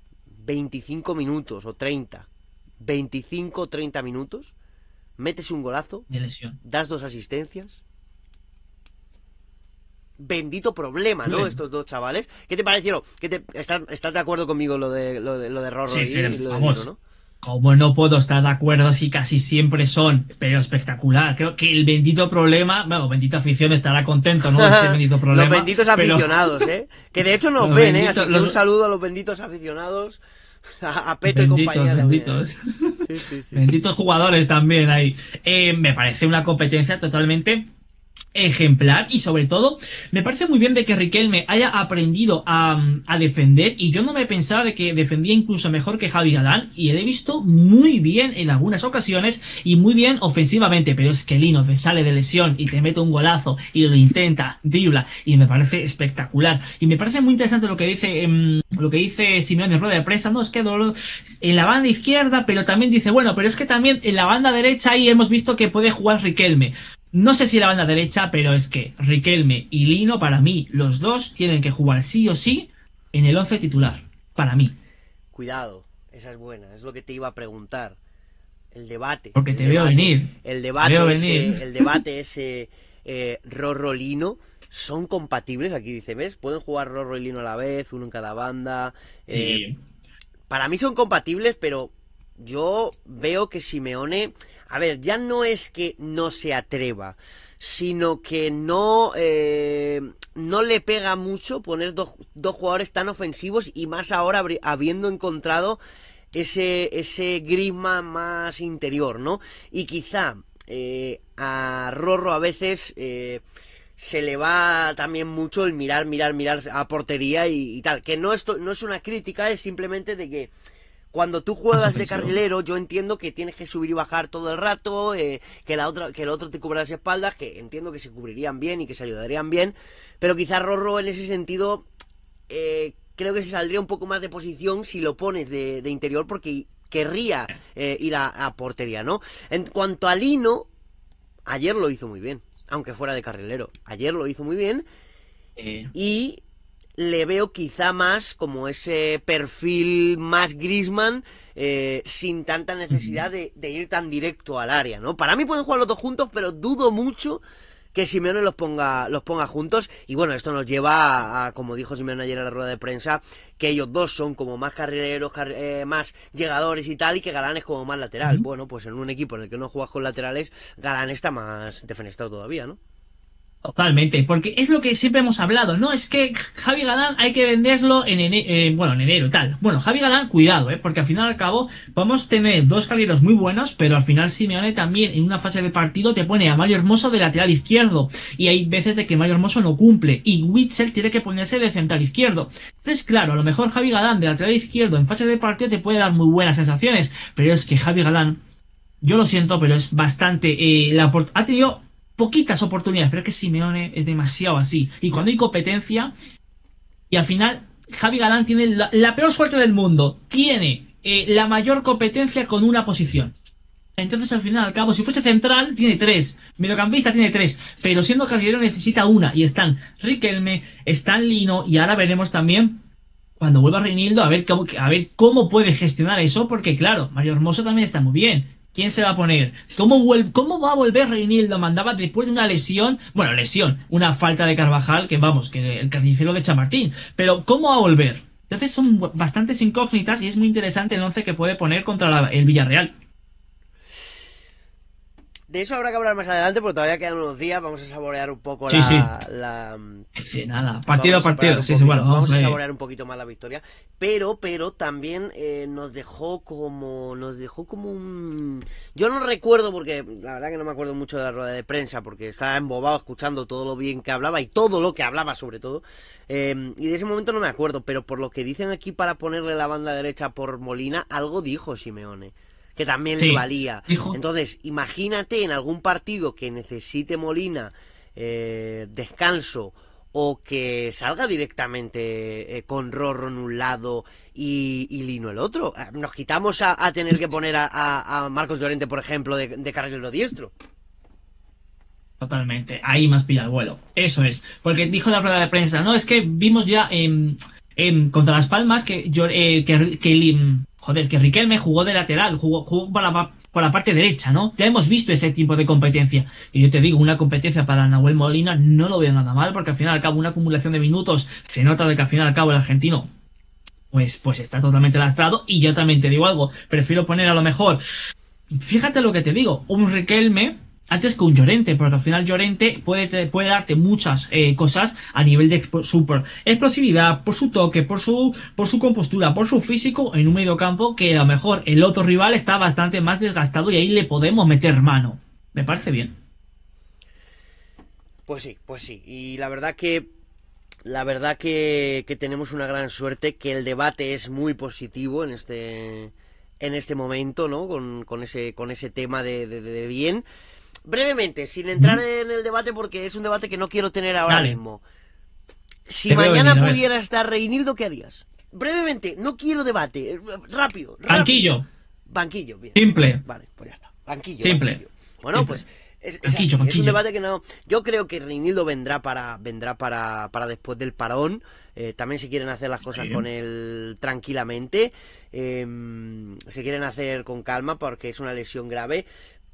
25 minutos o 30, 25 30 minutos, metes un golazo, das dos asistencias. Bendito problema, ¿no? Bien. Estos dos chavales. ¿Qué te parecieron? ¿Estás de acuerdo conmigo lo de Rorro? Sí, y lo de Rorro, ¿no? Como no puedo estar de acuerdo si casi siempre son, pero espectacular. Creo que el bendito problema, bueno, bendita afición estará contento, ¿no? Este bendito problema. Los benditos aficionados, que de hecho nos ven, benditos, así que un saludo a los benditos aficionados, a Peto benditos, y compañía. Benditos. Sí. Benditos jugadores también ahí. Me parece una competencia totalmente ejemplar y sobre todo me parece muy bien de que Riquelme haya aprendido a defender, y yo no me pensaba de que defendía incluso mejor que Javi Galán, y le he visto muy bien en algunas ocasiones y muy bien ofensivamente, pero es que Lino te sale de lesión y te mete un golazo y lo intenta, dribla, y me parece espectacular, y me parece muy interesante lo que dice Simeone en rueda de prensa, no es que dolor en la banda izquierda, pero también dice, bueno, pero es que también en la banda derecha ahí hemos visto que puede jugar Riquelme. No sé si la banda derecha, pero es que Riquelme y Lino, para mí, los dos tienen que jugar sí o sí en el 11 titular, para mí. Cuidado, esa es buena, es lo que te iba a preguntar. El debate. Porque te veo venir. El debate ese Rorro-Lino, ¿son compatibles? Aquí dice, ¿ves? Pueden jugar Rorro y Lino a la vez, uno en cada banda. Sí. Para mí son compatibles, pero yo veo que Simeone... A ver, ya no es que no se atreva, sino que no le pega mucho poner dos jugadores tan ofensivos, y más ahora habiendo encontrado ese Griezmann más interior, ¿no? Y quizá a Rorro a veces se le va también mucho el mirar a portería y tal. Que no es una crítica, es simplemente de que cuando tú juegas de carrilero, yo entiendo que tienes que subir y bajar todo el rato, que el otro te cubra las espaldas, que entiendo que se cubrirían bien y que se ayudarían bien, pero quizás Rorro en ese sentido creo que se saldría un poco más de posición si lo pones de interior, porque querría ir a portería, ¿no? En cuanto a Lino, ayer lo hizo muy bien, aunque fuera de carrilero, ayer lo hizo muy bien, y... le veo quizá más como ese perfil más Griezmann, sin tanta necesidad de ir tan directo al área, ¿no? Para mí pueden jugar los dos juntos, pero dudo mucho que Simeone los ponga juntos. Y bueno, esto nos lleva a, como dijo Simeone ayer en la rueda de prensa, que ellos dos son como más carrileros, más llegadores y tal, y que Galán es como más lateral. Bueno, pues en un equipo en el que no juegas con laterales, Galán está más defenestrado todavía, ¿no? Totalmente, porque es lo que siempre hemos hablado, ¿no? Es que Javi Galán hay que venderlo en enero, tal. Bueno, Javi Galán, cuidado, porque al final al cabo podemos tener dos carrileros muy buenos, pero al final Simeone también en una fase de partido te pone a Mario Hermoso de lateral izquierdo, y hay veces de que Mario Hermoso no cumple, y Witsel tiene que ponerse de central izquierdo. Entonces, claro, a lo mejor Javi Galán de lateral izquierdo en fase de partido te puede dar muy buenas sensaciones, pero es que Javi Galán, yo lo siento, pero es bastante... ha tenido... poquitas oportunidades, pero es que Simeone es demasiado así. Y cuando hay competencia, y al final Javi Galán tiene la peor suerte del mundo, tiene la mayor competencia con una posición. Entonces al final, al cabo, si fuese central, tiene tres, mediocampista tiene tres, pero siendo carrilero necesita una, y están Riquelme, están Lino, y ahora veremos también, cuando vuelva Reinildo, a ver cómo puede gestionar eso, porque claro, Mario Hermoso también está muy bien. ¿Quién se va a poner? ¿Cómo va a volver Reinildo? Mandaba después de una lesión, bueno, una falta de Carvajal, que vamos, que el carnicero de Chamartín, pero ¿cómo va a volver? Entonces son bastantes incógnitas y es muy interesante el once que puede poner contra el Villarreal. De eso habrá que hablar más adelante, porque todavía quedan unos días, vamos a saborear un poco vamos a saborear un poquito más la victoria, pero también nos dejó como un... Yo no recuerdo, porque la verdad que no me acuerdo mucho de la rueda de prensa, porque estaba embobado escuchando todo lo bien que hablaba, y todo lo que hablaba sobre todo, y de ese momento no me acuerdo, pero por lo que dicen aquí para ponerle la banda derecha por Molina, algo dijo Simeone que también le valía. Hijo. Entonces, imagínate en algún partido que necesite Molina descanso, o que salga directamente con Rorro en un lado y Lino el otro. Nos quitamos a tener que poner a Marcos Llorente, por ejemplo, de carrilero diestro. Totalmente. Ahí más pilla el vuelo. Eso es. Porque dijo la rueda de prensa, no, es que vimos ya contra Las Palmas que Riquelme jugó de lateral, jugó por la parte derecha, ¿no? Ya hemos visto ese tipo de competencia. Y yo te digo, una competencia para Nahuel Molina no lo veo nada mal, porque al final al cabo una acumulación de minutos se nota de que al final al cabo el argentino pues está totalmente lastrado. Y yo también te digo algo, prefiero poner a lo mejor, fíjate lo que te digo, un Riquelme antes que un Llorente, porque al final Llorente puede darte muchas cosas a nivel de super explosividad, por su toque, por su compostura, por su físico en un mediocampo que a lo mejor el otro rival está bastante más desgastado, y ahí le podemos meter mano. Me parece bien. Pues sí. Y la verdad que tenemos una gran suerte, que el debate es muy positivo en este momento, ¿no? Con ese tema de bien. Brevemente, sin entrar en el debate, porque es un debate que no quiero tener ahora mismo. Si mañana pudiera estar Reinildo, ¿qué harías? Brevemente, no quiero debate. Rápido. Banquillo. Bien. Simple. Vale, pues ya está. Banquillo. Simple. Banquillo. Bueno, simple. Pues Es un debate que no... Yo creo que Reinildo vendrá para después del parón. También se quieren hacer las cosas con él tranquilamente. Se quieren hacer con calma porque es una lesión grave.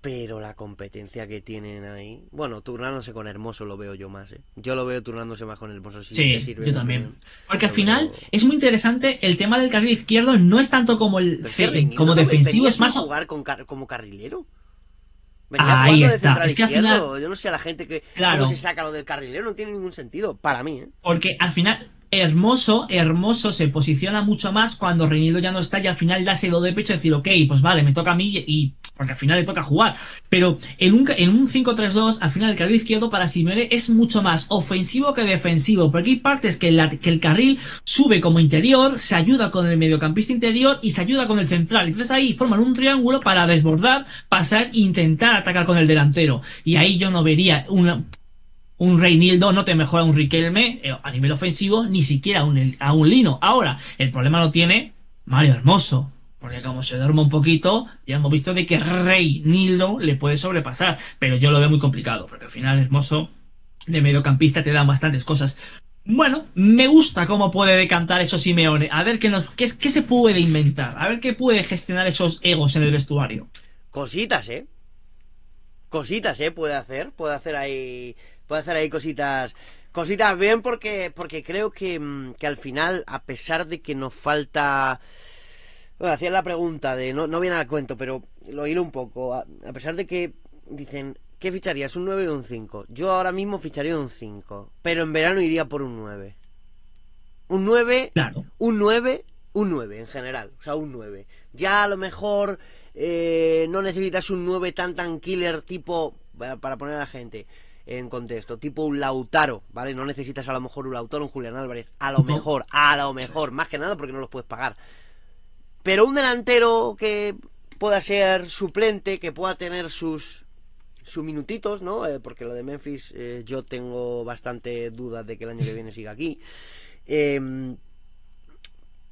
Pero la competencia que tienen ahí... Bueno, turnándose con Hermoso lo veo yo más, ¿eh? Yo lo veo turnándose más con Hermoso. Sí, yo también. Porque al final es muy interesante el tema del carril izquierdo. No es tanto como el como defensivo, es más... jugar como carrilero. Ahí está. Es que al final... Yo no sé a la gente que no se saca lo del carrilero. No tiene ningún sentido, para mí, ¿eh? Porque al final... Hermoso se posiciona mucho más cuando Reinildo ya no está, y al final da ese do de pecho y decir, ok, pues vale, me toca a mí, y porque al final le toca jugar. Pero en un 5-3-2, al final el carril izquierdo para Simeone es mucho más ofensivo que defensivo, porque hay partes que el carril sube como interior, se ayuda con el mediocampista interior y se ayuda con el central. Entonces ahí forman un triángulo para desbordar, pasar e intentar atacar con el delantero. Y ahí yo no vería una... Un Reinildo no te mejora un Riquelme a nivel ofensivo, ni siquiera a un Lino. Ahora, el problema lo tiene Mario Hermoso, porque como se duerma un poquito, ya hemos visto de que Reinildo le puede sobrepasar, pero yo lo veo muy complicado, porque al final Hermoso de mediocampista te da bastantes cosas. Bueno, me gusta cómo puede decantar eso Simeone, a ver qué se puede inventar, a ver qué puede gestionar esos egos en el vestuario. Cositas, ¿eh? Cositas, ¿eh? Puede hacer ahí... Puede hacer ahí cositas bien, porque creo que al final, a pesar de que nos falta... Bueno, hacía la pregunta de... No viene al cuento, pero lo hilo un poco. A pesar de que dicen, ¿qué ficharías? ¿Un 9 o un 5? Yo ahora mismo ficharía un 5, pero en verano iría por un 9. Un 9, claro. Un 9 en general, o sea, un 9. Ya a lo mejor no necesitas un 9 tan killer tipo... Para poner a la gente... en contexto, tipo un Lautaro, ¿vale? No necesitas a lo mejor un Lautaro, un Julián Álvarez, a lo mejor, más que nada porque no los puedes pagar. Pero un delantero que pueda ser suplente, que pueda tener sus minutitos, ¿no? Porque lo de Memphis, yo tengo bastante dudas de que el año que viene siga aquí.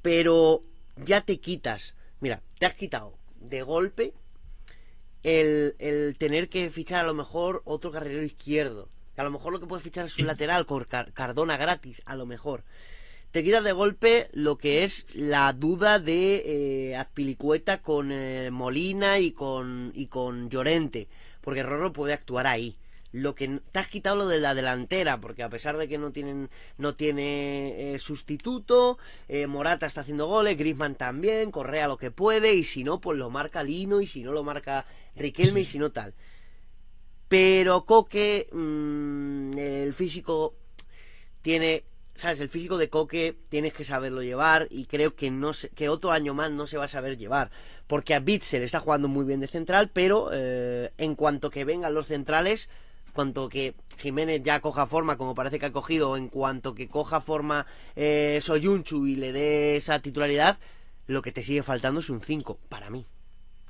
Pero ya te quitas, mira, te has quitado de golpe el tener que fichar a lo mejor otro carrilero izquierdo, que a lo mejor lo que puedes fichar es un lateral con Cardona gratis, a lo mejor te quitas de golpe lo que es la duda de Azpilicueta con Molina y con Llorente, porque Rorro puede actuar ahí. Lo que te has quitado, lo de la delantera, porque a pesar de que no tiene sustituto, Morata está haciendo goles, Griezmann también, Correa lo que puede, y si no, pues lo marca Lino, y si no, lo marca Riquelme, y si no, tal. Pero Koke, el físico tiene, ¿sabes? El físico de Koke tienes que saberlo llevar, y creo que que otro año más no se va a saber llevar, porque a Witsel está jugando muy bien de central, pero en cuanto que vengan los centrales, cuanto que Jiménez ya coja forma, como parece que ha cogido, en cuanto que coja forma Soyuncu y le dé esa titularidad, lo que te sigue faltando es un 5, para mí.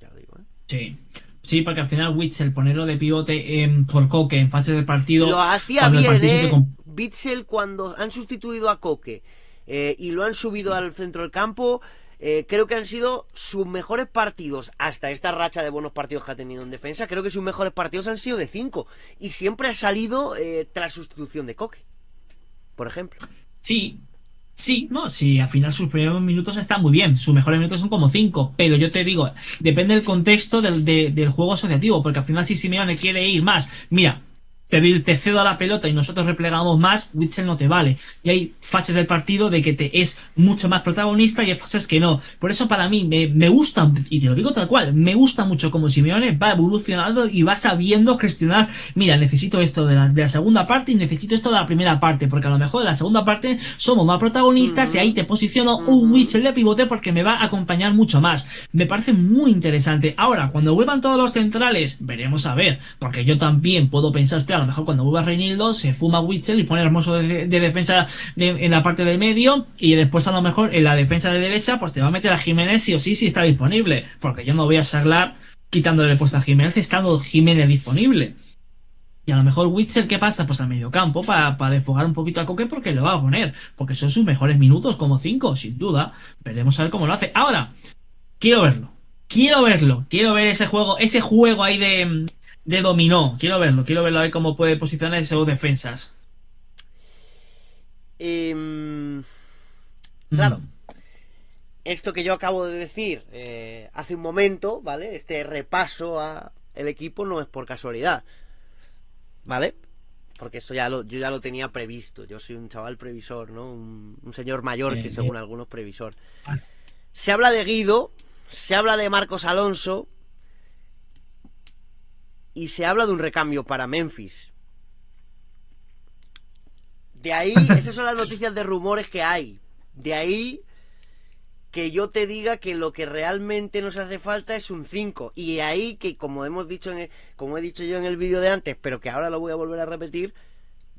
Ya lo digo, ¿eh? Sí, porque al final Witsel, ponerlo de pivote por Koke en fase de partido... Lo hacía bien, Witsel, cuando han sustituido a Koke y lo han subido al centro del campo... creo que han sido sus mejores partidos, hasta esta racha de buenos partidos que ha tenido en defensa, creo que sus mejores partidos han sido de 5, y siempre ha salido tras sustitución de Koke, por ejemplo. Sí, al final sus primeros minutos están muy bien, sus mejores minutos son como 5, pero yo te digo, depende del contexto del juego asociativo, porque al final si Simeone quiere ir más, mira, te cedo a la pelota y nosotros replegamos más, Witsel no te vale. Y hay fases del partido de que te es mucho más protagonista y hay fases que no. Por eso para mí me gusta, y te lo digo tal cual, me gusta mucho como Simeone va evolucionando y va sabiendo gestionar, mira, necesito esto de la segunda parte y necesito esto de la primera parte, porque a lo mejor de la segunda parte somos más protagonistas y ahí te posiciono un Witsel de pivote porque me va a acompañar mucho más. Me parece muy interesante. Ahora, cuando vuelvan todos los centrales, veremos a ver, porque yo también puedo pensar, hostia, a lo mejor cuando vuelva Reinildo se fuma Witsel y pone Hermoso de defensa en la parte del medio, y después a lo mejor en la defensa de derecha pues te va a meter a Jiménez sí o sí, si está disponible, porque yo no voy a charlar quitándole el puesto a Jiménez estando Jiménez disponible. Y a lo mejor Witsel, ¿qué pasa? Pues al mediocampo para desfogar un poquito a Koke, porque lo va a poner, porque son sus mejores minutos como 5, sin duda. Veremos a ver cómo lo hace. Ahora, quiero ver ese juego ahí de de dominó. Quiero verlo a ver cómo puede posicionar esos defensas. Claro, esto que yo acabo de decir hace un momento, ¿vale? Este repaso a el equipo no es por casualidad, ¿vale? Porque eso ya yo ya lo tenía previsto. Yo soy un chaval previsor, ¿no? Un señor mayor, que según algunos previsor. Se habla de Guido, se habla de Marcos Alonso y se habla de un recambio para Memphis. De ahí, esas son las noticias de rumores que hay. De ahí que yo te diga que lo que realmente nos hace falta es un 5. Y de ahí que, como hemos dicho como he dicho yo en el vídeo de antes, pero que ahora lo voy a volver a repetir,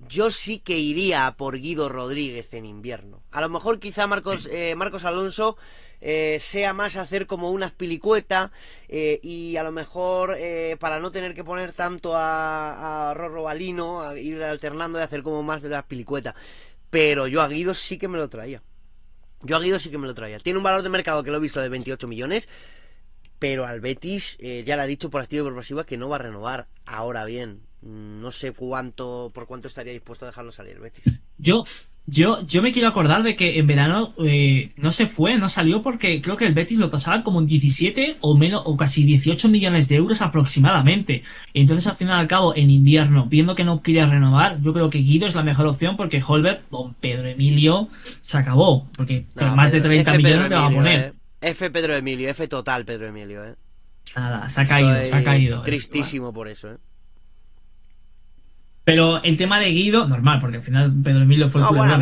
yo sí que iría a por Guido Rodríguez en invierno. A lo mejor quizá Marcos Alonso sea más hacer como una Azpilicueta, y a lo mejor para no tener que poner tanto a Rorro, a Lino, a ir alternando y hacer como más de la Azpilicueta. Pero yo a Guido sí que me lo traía. Tiene un valor de mercado que lo he visto de 28 millones, pero al Betis ya le ha dicho por activa y por pasiva que no va a renovar. Ahora bien, no sé por cuánto estaría dispuesto a dejarlo salir el Betis. Yo me quiero acordar de que en verano no se fue, no salió, porque creo que el Betis lo tasaba como en 17 o menos, o casi 18 millones de euros aproximadamente. Entonces, al final y al cabo, en invierno, viendo que no quería renovar, yo creo que Guido es la mejor opción, porque Holbert, don Pedro Emilio, se acabó. Porque más de 30 millones te va a poner. F Pedro Emilio, F total Pedro Emilio, ¿eh? Nada, se ha caído. Tristísimo por eso, ¿eh? Pero el tema de Guido, normal, porque al final Pedro Emilio fue el bueno, a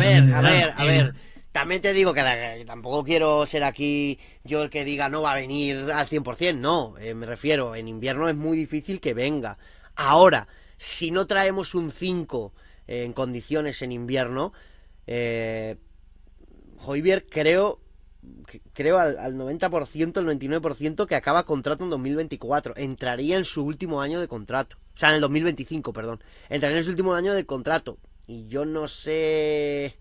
ver. También te digo que tampoco quiero ser aquí yo el que diga no va a venir al 100%. No, me refiero, en invierno es muy difícil que venga. Ahora, si no traemos un 5 en condiciones en invierno, Hoiberg creo al 90%, al 99% que acaba contrato en 2024. Entraría en su último año de contrato. O sea, en el 2025, perdón. Entraría en su último año de contrato. Y yo no sé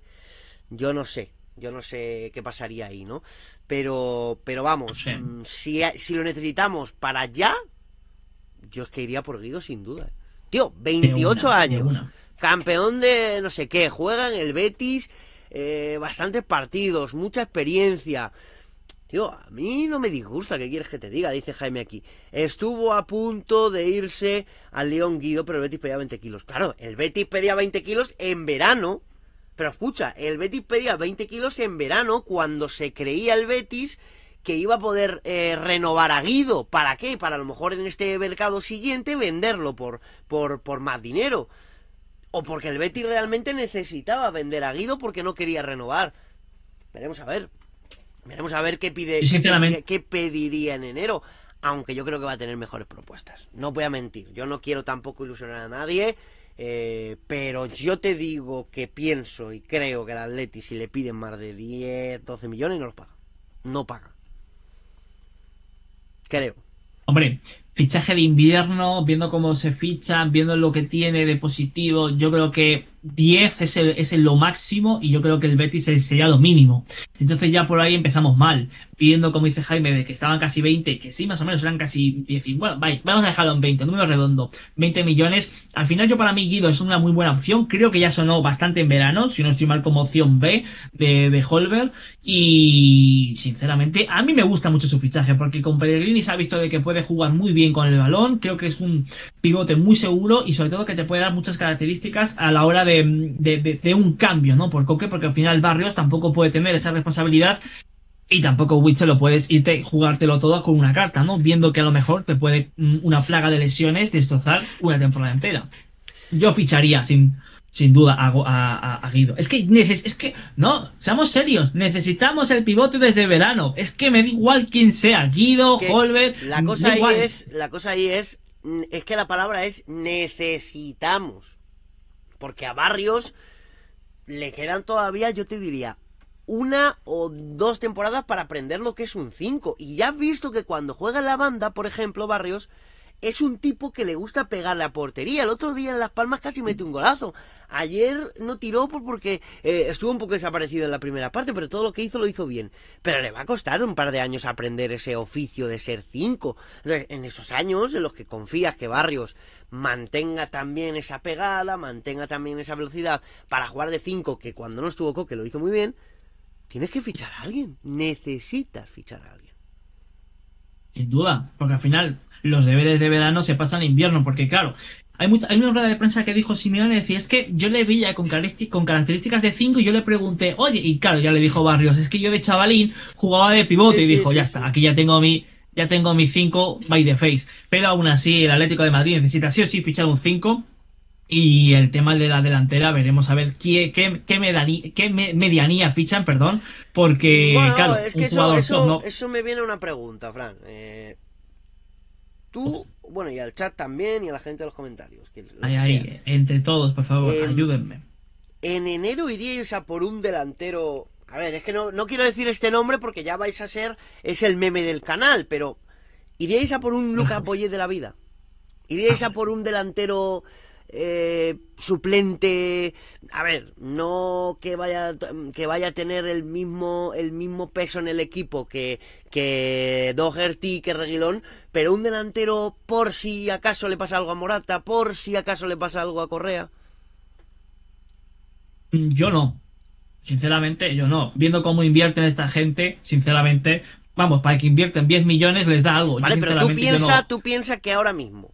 qué pasaría ahí, ¿no? Pero vamos, okay. Si lo necesitamos para allá, yo es que iría por Guido sin duda. Tío, 28 años. Campeón de no sé qué. Juega en el Betis. Bastantes partidos, mucha experiencia. Tío, a mí no me disgusta, ¿qué quieres que te diga? Dice Jaime aquí. Estuvo a punto de irse al León Guido, pero el Betis pedía 20 kilos. Claro, el Betis pedía 20 kilos en verano. Pero escucha, el Betis pedía 20 kilos en verano cuando se creía el Betis que iba a poder renovar a Guido. ¿Para qué? Para a lo mejor en este mercado siguiente venderlo por más dinero. O porque el Betis realmente necesitaba vender a Guido porque no quería renovar. Veremos a ver qué pediría en enero. Aunque yo creo que va a tener mejores propuestas. No voy a mentir. Yo no quiero tampoco ilusionar a nadie. Pero yo te digo que pienso y creo que al Atleti, si le piden más de 10, 12 millones, no los paga. No paga. Creo. Hombre, fichaje de invierno, viendo cómo se fichan, viendo lo que tiene de positivo, yo creo que 10 es lo máximo, y yo creo que el Betis sería lo mínimo. Entonces ya por ahí empezamos mal, viendo, como dice Jaime, de que estaban casi 20, que sí, más o menos eran casi 10. Bueno, vamos a dejarlo en 20, número redondo, 20 millones. Al final yo, para mí, Guido es una muy buena opción, creo que ya sonó bastante en verano, si no estoy mal, como opción B de Holberg, y sinceramente a mí me gusta mucho su fichaje, porque con Pellegrini se ha visto de que puede jugar muy bien con el balón. Creo que es un pivote muy seguro y sobre todo que te puede dar muchas características a la hora de un cambio, ¿no? Por Koke, porque al final Barrios tampoco puede tener esa responsabilidad, y tampoco Witsel lo puedes irte jugártelo todo con una carta, ¿no? Viendo que a lo mejor te puede una plaga de lesiones destrozar una temporada entera. Yo ficharía sin duda a Guido. Es que no, seamos serios, necesitamos el pivote desde verano. Es que me da igual quién sea, Guido, es que Holbert. La cosa ahí es que la palabra es necesitamos. Porque a Barrios le quedan todavía, yo te diría, una o dos temporadas para aprender lo que es un 5. Y ya has visto que cuando juega en la banda, por ejemplo, Barrios es un tipo que le gusta pegar la portería. El otro día en Las Palmas casi mete un golazo. Ayer no tiró porque estuvo un poco desaparecido en la primera parte, pero todo lo hizo bien. Pero le va a costar un par de años aprender ese oficio de ser 5. En esos años en los que confías que Barrios mantenga también esa pegada, mantenga también esa velocidad para jugar de 5, que cuando no estuvo Koke lo hizo muy bien, tienes que fichar a alguien. Necesitas fichar a alguien. Sin duda, porque al final los deberes de verano se pasan al invierno, porque claro, hay una rueda de prensa que dijo Simeone, decía, es que yo le vi ya con características de 5 y yo le pregunté, oye, y claro, ya le dijo Barrios, es que yo de chavalín jugaba de pivote, sí, y dijo, ya está, aquí ya tengo mi 5 by the face, pero aún así el Atlético de Madrid necesita sí o sí fichar un 5. Y el tema de la delantera, veremos a ver qué medianía fichan, perdón, porque bueno, claro, es que eso me viene una pregunta, Fran. Tú, bueno, y al chat también, y a la gente de los comentarios. Entre todos, por favor, ayúdenme. ¿En enero iríais a por un delantero? A ver, es que no quiero decir este nombre porque ya vais a ser, es el meme del canal, pero ¿iríais a por un Lucas Boyet de la vida? ¿Iríais a por un delantero suplente? A ver, no que vaya a tener el mismo peso en el equipo que Doherty, que Reguilón, pero un delantero por si acaso le pasa algo a Morata, por si acaso le pasa algo a Correa. Yo no, sinceramente yo no, viendo cómo invierten esta gente, sinceramente, vamos, para que invierten 10 millones les da algo. Vale, pero tú piensa que ahora mismo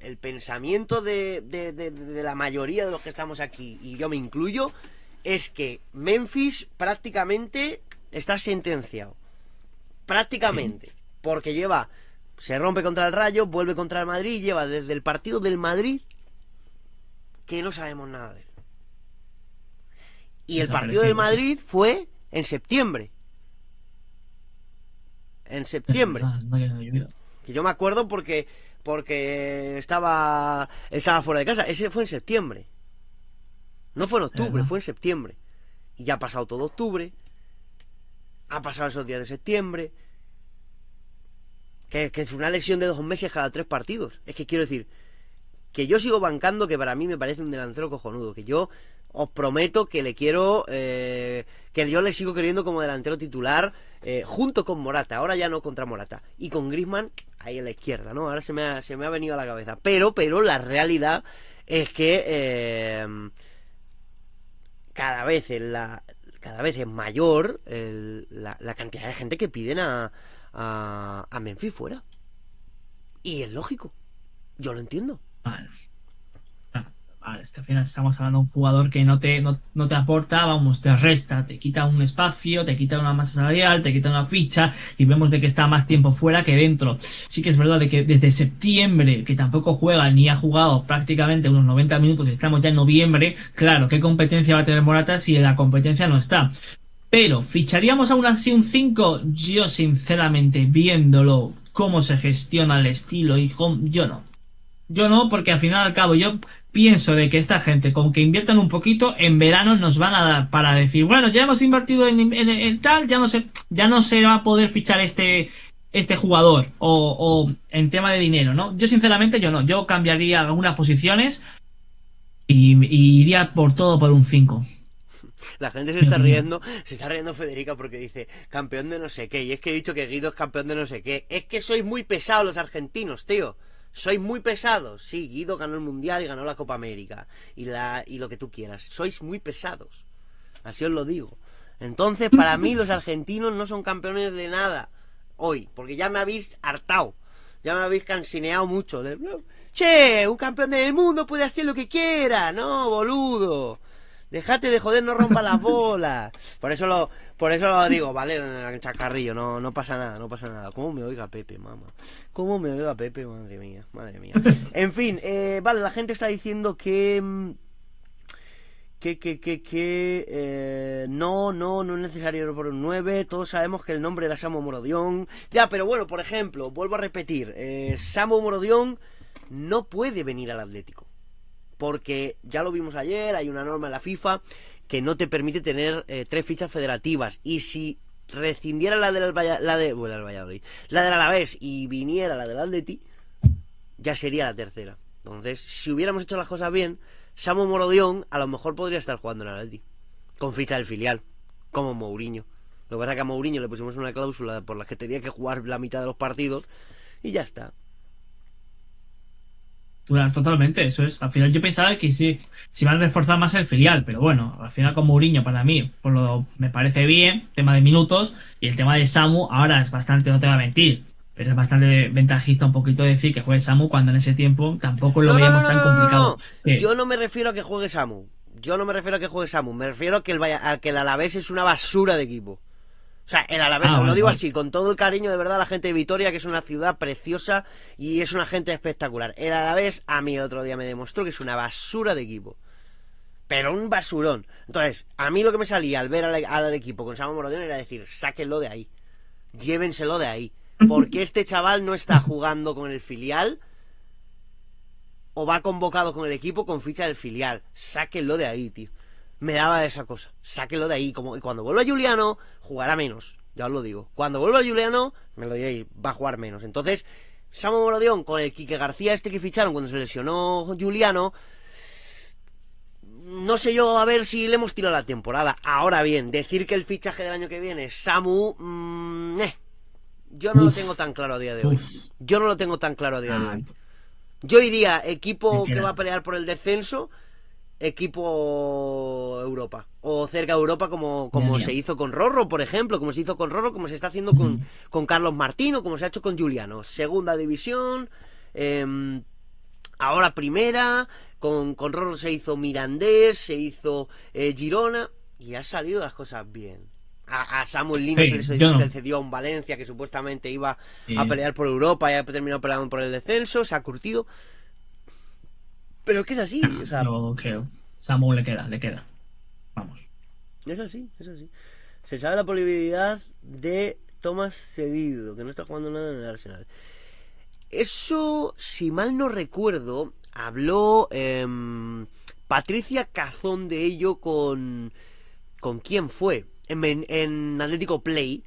el pensamiento de la mayoría de los que estamos aquí, y yo me incluyo, es que Memphis prácticamente está sentenciado. Prácticamente. Sí. Porque se rompe contra el Rayo, vuelve contra el Madrid, lleva desde el partido del Madrid que no sabemos nada de él. Y el partido del Madrid fue en septiembre. En septiembre. Que yo me acuerdo porque estaba fuera de casa. Ese fue en septiembre. No fue en octubre, fue en septiembre. Y ya ha pasado todo octubre. Ha pasado esos días de septiembre. Que es una lesión de 2 meses cada 3 partidos. Es que quiero decir que yo sigo bancando, que para mí me parece un delantero cojonudo. Que yo os prometo que le quiero, que yo le sigo queriendo como delantero titular, junto con Morata. Ahora ya no contra Morata. Y con Griezmann ahí en la izquierda, ¿no? Ahora se me ha venido a la cabeza. Pero la realidad es que cada vez es mayor la cantidad de gente que piden a Memphis fuera. Y es lógico. Yo lo entiendo. Vale. Es que al final estamos hablando de un jugador que no te aporta, vamos, te resta, te quita un espacio, te quita una masa salarial, te quita una ficha, y vemos de que está más tiempo fuera que dentro. Sí que es verdad de que desde septiembre, que tampoco juega ni ha jugado prácticamente unos 90 minutos, estamos ya en noviembre, claro, ¿qué competencia va a tener Morata si la competencia no está? Pero, ¿ficharíamos aún así un 5? Yo sinceramente, viéndolo, cómo se gestiona el estilo, yo no. Yo no, porque al final al cabo yo pienso de que esta gente, con que inviertan un poquito, en verano nos van a dar para decir, bueno, ya hemos invertido en tal, ya no se va a poder fichar este jugador, o en tema de dinero, ¿no? Yo sinceramente yo no, yo cambiaría algunas posiciones y iría por todo por un 5. La gente se está riendo Federica porque dice campeón de no sé qué, y es que he dicho que Guido es campeón de no sé qué. Es que sois muy pesados los argentinos, tío. Sois muy pesados. Sí, Guido ganó el Mundial y ganó la Copa América y lo que tú quieras. Sois muy pesados. Así os lo digo. Entonces, para mí, los argentinos no son campeones de nada hoy, porque ya me habéis hartado. Ya me habéis cansineado mucho. Che, un campeón del mundo puede hacer lo que quiera. No, boludo. Dejate de joder, no rompa las bolas. Por eso lo digo, vale, chacarrillo, no pasa nada, no pasa nada. ¿Cómo me oiga Pepe, mamá? ¿Cómo me oiga Pepe? Madre mía, madre mía. En fin, vale, la gente está diciendo que no es necesario por un 9. Todos sabemos que el nombre era Samu Omorodion. Ya, pero bueno, por ejemplo, vuelvo a repetir, Samu Omorodion no puede venir al Atlético, porque ya lo vimos ayer, hay una norma en la FIFA que no te permite tener 3 fichas federativas, y si rescindiera la del Valladolid, la del Alavés y viniera la del Atleti, ya sería la tercera. Entonces, si hubiéramos hecho las cosas bien, Samu Omorodion a lo mejor podría estar jugando en el Atleti con ficha del filial, como Mourinho. Lo que pasa es que a Mourinho le pusimos una cláusula por la que tenía que jugar la mitad de los partidos y ya está. Totalmente, eso es. Al final yo pensaba que sí, se iban a reforzar más el filial, pero bueno, al final con Mourinho para mí, por lo me parece bien, tema de minutos, y el tema de Samu ahora es bastante, no te va a mentir, pero es bastante ventajista un poquito decir que juegue Samu cuando en ese tiempo tampoco lo veíamos tan complicado. No. Yo no me refiero a que juegue Samu, me refiero a que el Alavés es una basura de equipo. O sea, el Alavés, lo digo así, con todo el cariño de verdad a la gente de Vitoria, que es una ciudad preciosa y es una gente espectacular. El Alavés a mí el otro día me demostró que es una basura de equipo, pero un basurón. Entonces, a mí lo que me salía al ver al equipo con Samu Omorodion era decir, sáquenlo de ahí, llévenselo de ahí, porque este chaval no está jugando con el filial o va convocado con el equipo con ficha del filial. Sáquenlo de ahí, tío. Me daba esa cosa, sáquelo de ahí. Como, y cuando vuelva Juliano, jugará menos, ya os lo digo. Cuando vuelva Juliano, me lo diréis, va a jugar menos. Entonces, Samu Omorodion, con el Quique García este que ficharon cuando se lesionó Juliano, no sé yo a ver si le hemos tirado la temporada. Ahora bien, decir que el fichaje del año que viene es Samu, yo no lo tengo tan claro a día de hoy. Yo iría equipo que va a pelear por el descenso, equipo Europa o cerca de Europa, como se hizo con Rorro, por ejemplo, como se está haciendo con Carlos Martino, como se ha hecho con Juliano. Segunda división, ahora primera, con Rorro se hizo Mirandés, se hizo Girona y ha salido las cosas bien. A Samuel Lino se le cedió a un Valencia que supuestamente iba a pelear por Europa y ha terminado peleando por el descenso, se ha curtido. Pero es que es así, o sea, no creo. Samu le queda. Vamos. Es así. Se sabe la posibilidad de Tomás cedido, que no está jugando nada en el Arsenal. Eso, si mal no recuerdo, habló Patricia Cazón de ello con quién fue, en Atlético Play.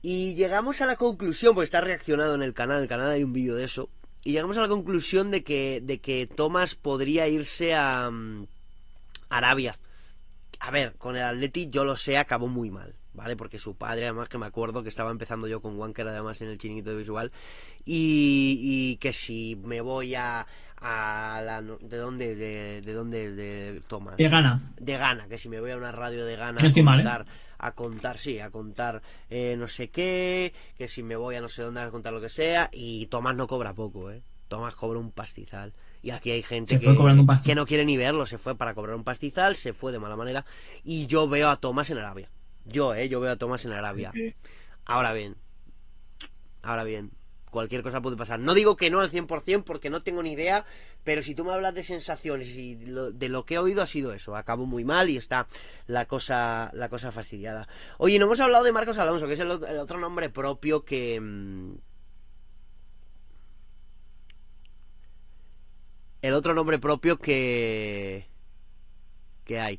Y llegamos a la conclusión, porque está reaccionado en el canal hay un vídeo de eso. Y llegamos a la conclusión de que Tomás podría irse a Arabia. A ver, con el Atleti, yo lo sé, acabó muy mal, ¿vale? Porque su padre, además, que me acuerdo que estaba empezando yo con Wanker, además, en el chiringuito de visual. Y que si me voy a la... ¿De dónde es de Tomás? De Ghana. De Ghana, que si me voy a una radio de Ghana a contar no sé qué, que si me voy a no sé dónde a contar lo que sea. Y Tomás no cobra poco, Tomás cobra un pastizal. Y aquí hay gente que no quiere ni verlo, se fue para cobrar un pastizal, se fue de mala manera. Y yo veo a Tomás en Arabia. Yo veo a Tomás en Arabia. Ahora bien, cualquier cosa puede pasar. No digo que no al 100% porque no tengo ni idea, pero si tú me hablas de sensaciones y de lo que he oído ha sido eso. Acabó muy mal y está la cosa fastidiada. Oye, no hemos hablado de Marcos Alonso, que es el otro nombre propio que... El otro nombre propio que hay.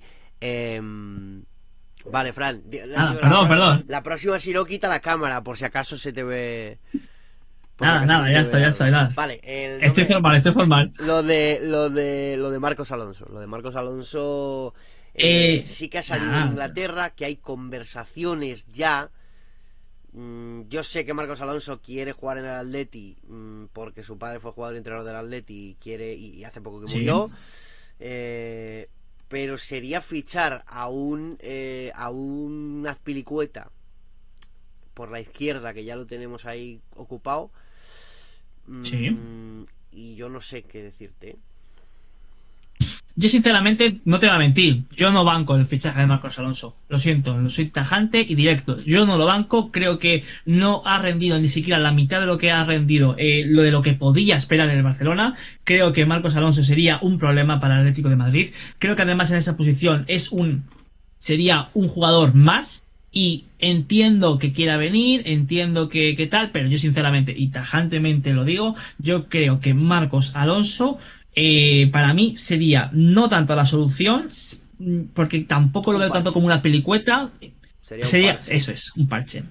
Vale, Fran. Perdón. La próxima si no quita la cámara, por si acaso se te ve... Ya estoy. Nada. Vale, estoy formal. Lo de Marcos Alonso. Sí que ha salido en Inglaterra, que hay conversaciones ya. Yo sé que Marcos Alonso quiere jugar en el Atleti, porque su padre fue jugador y entrenador del Atleti y hace poco que murió. Pero sería fichar a un Azpilicueta por la izquierda, que ya lo tenemos ahí ocupado. Sí. Y yo no sé qué decirte. Yo sinceramente no te voy a mentir, yo no banco el fichaje de Marcos Alonso, lo siento, no soy tajante y directo, yo no lo banco. Creo que no ha rendido ni siquiera la mitad de lo que ha rendido lo de lo que podía esperar en el Barcelona. Creo que Marcos Alonso sería un problema para el Atlético de Madrid. Creo que además en esa posición sería un jugador más. Y entiendo que quiera venir, entiendo que tal, pero yo sinceramente y tajantemente lo digo, yo creo que Marcos Alonso para mí sería no tanto la solución, porque tampoco lo veo tanto como una Azpilicueta, Sería eso es, un parche.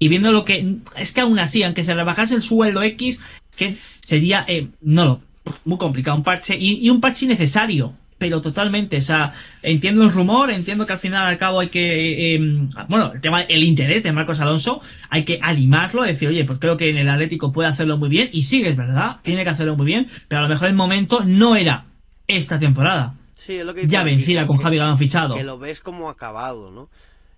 Y viendo lo que... Es que aún así, aunque se rebajase el sueldo X, es que sería... muy complicado, un parche. Y un parche innecesario, pero totalmente. O sea, entiendo el rumor, entiendo que al final al cabo hay que... el tema, el interés de Marcos Alonso, hay que animarlo, decir, oye, pues creo que en el Atlético puede hacerlo muy bien. Y sí, es verdad, tiene que hacerlo muy bien, pero a lo mejor el momento no era esta temporada. Sí, es lo que ya vencida con Javi Galán fichado. Que lo ves como acabado, ¿no?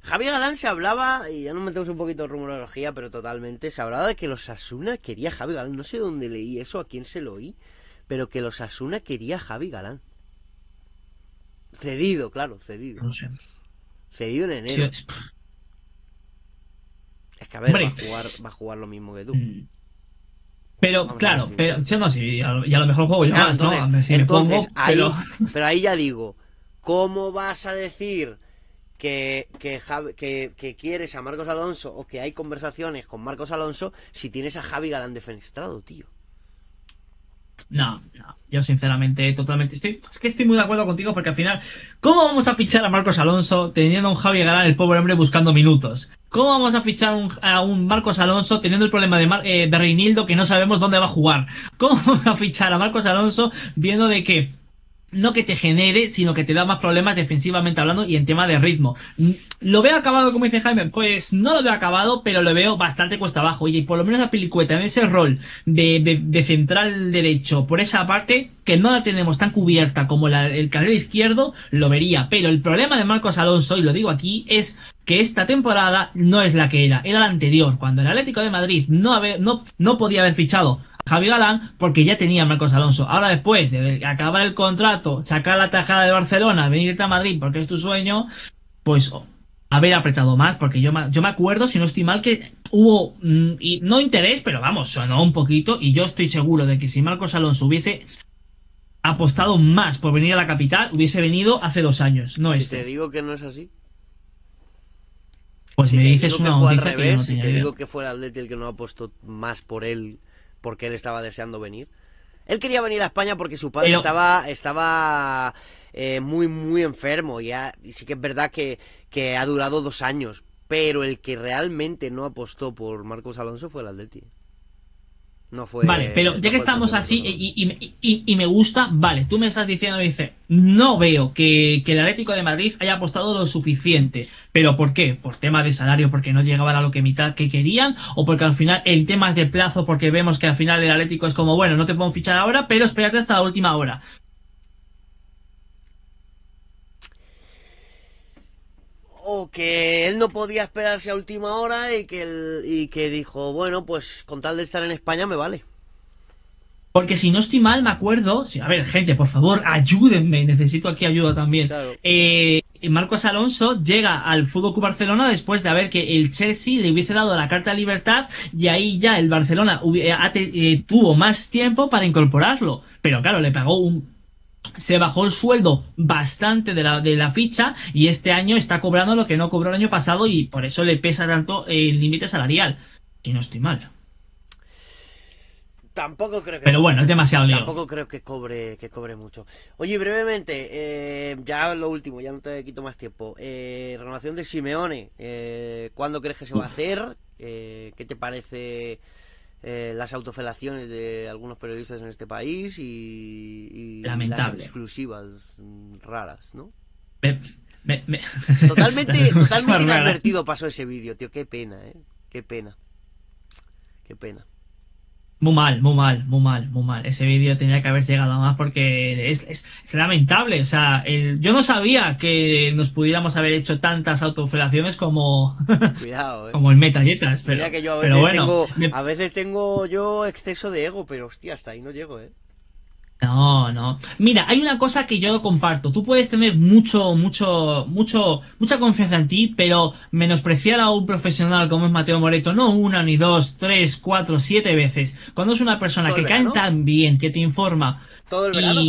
Javier Galán se hablaba, y ya nos metemos un poquito de rumorología, pero totalmente, se hablaba de que los Asuna quería a Javi Galán. No sé dónde leí eso, a quién se lo oí, pero que los Asuna quería a Javi Galán. Cedido, claro, cedido. No sé. Cedido en enero. Sí, es que a ver, hombre, va a jugar lo mismo que tú. Pero, vamos, claro, pero siendo así, y a lo mejor juego yo más, ¿no? Entonces, pero ahí ya digo, ¿cómo vas a decir que quieres a Marcos Alonso o que hay conversaciones con Marcos Alonso si tienes a Javi Galán defenestrado, tío? No, yo sinceramente totalmente estoy... Es que estoy muy de acuerdo contigo porque al final, ¿cómo vamos a fichar a Marcos Alonso teniendo a un Javi Galán, el pobre hombre, buscando minutos? ¿Cómo vamos a fichar a un Marcos Alonso teniendo el problema de Reinildo, que no sabemos dónde va a jugar? ¿Cómo vamos a fichar a Marcos Alonso viendo de que no que te genere, sino que te da más problemas defensivamente hablando y en tema de ritmo? ¿Lo veo acabado, como dice Jaime? Pues no lo veo acabado, pero lo veo bastante cuesta abajo. Y por lo menos Azpilicueta en ese rol de central derecho, por esa parte, que no la tenemos tan cubierta como el carril izquierdo, lo vería. Pero el problema de Marcos Alonso, y lo digo aquí, es que esta temporada no es la que era la anterior, cuando el Atlético de Madrid no podía haber fichado Javi Galán porque ya tenía a Marcos Alonso. Ahora, después de acabar el contrato, sacar la tajada de Barcelona, venirte a Madrid porque es tu sueño, pues haber apretado más, porque yo me acuerdo, si no estoy mal, que hubo no interés, pero vamos, sonó un poquito, y yo estoy seguro de que si Marcos Alonso hubiese apostado más por venir a la capital, hubiese venido hace 2 años. No, si te digo que no es así. Pues si me dices una noticia que yo no tenía idea. Te digo que fue el Atleti el que no apostó más por él, porque él estaba deseando venir. Él quería venir a España porque su padre estaba muy, muy enfermo. Y sí que es verdad que ha durado 2 años. Pero el que realmente no apostó por Marcos Alonso fue el Atleti. No fue... Vale, pero ya que estamos así, y me gusta... Vale, tú me estás diciendo, dice, no veo que el Atlético de Madrid haya apostado lo suficiente. ¿Pero por qué? ¿Por tema de salario? ¿Porque no llegaban a lo que mitad que querían? ¿O porque al final el tema es de plazo? Porque vemos que al final el Atlético es como, bueno, no te puedo fichar ahora, pero espérate hasta la última hora. O que él no podía esperarse a última hora y que dijo, bueno, pues con tal de estar en España me vale. Porque si no estoy mal, me acuerdo... A ver, gente, por favor, ayúdenme. Necesito aquí ayuda también. Claro. Marcos Alonso llega al FC Barcelona después de haber que el Chelsea le hubiese dado la carta de libertad, y ahí ya el Barcelona tuvo más tiempo para incorporarlo. Pero claro, le pagó se bajó el sueldo bastante de la ficha, y este año está cobrando lo que no cobró el año pasado, y por eso le pesa tanto el límite salarial. Que no estoy mal. Tampoco creo que... Pero bueno, es demasiado lío. Tampoco creo que cobre mucho. Oye, brevemente, ya lo último, ya no te quito más tiempo. Renovación de Simeone. ¿Cuándo crees que se va a hacer? ¿Qué te parece... las autofelaciones de algunos periodistas en este país y lamentable, las exclusivas raras, ¿no? Totalmente inadvertido pasó ese vídeo, tío. Qué pena, ¿eh? Qué pena. Muy mal. Ese vídeo tenía que haber llegado más porque es lamentable. O sea, yo no sabía que nos pudiéramos haber hecho tantas autofelaciones como... Cuidado, ¿eh? Como el metalletas. Pero, que yo a veces, pero bueno, a veces tengo yo exceso de ego, pero hostia, hasta ahí no llego, ¿eh? No. Mira, hay una cosa que yo comparto. Tú puedes tener mucha confianza en ti, pero menospreciar a un profesional como es Mateo Moreto, no 1, ni 2, 3, 4, 7 veces. Cuando es una persona que cae tan bien, que te informa. Todo el verano,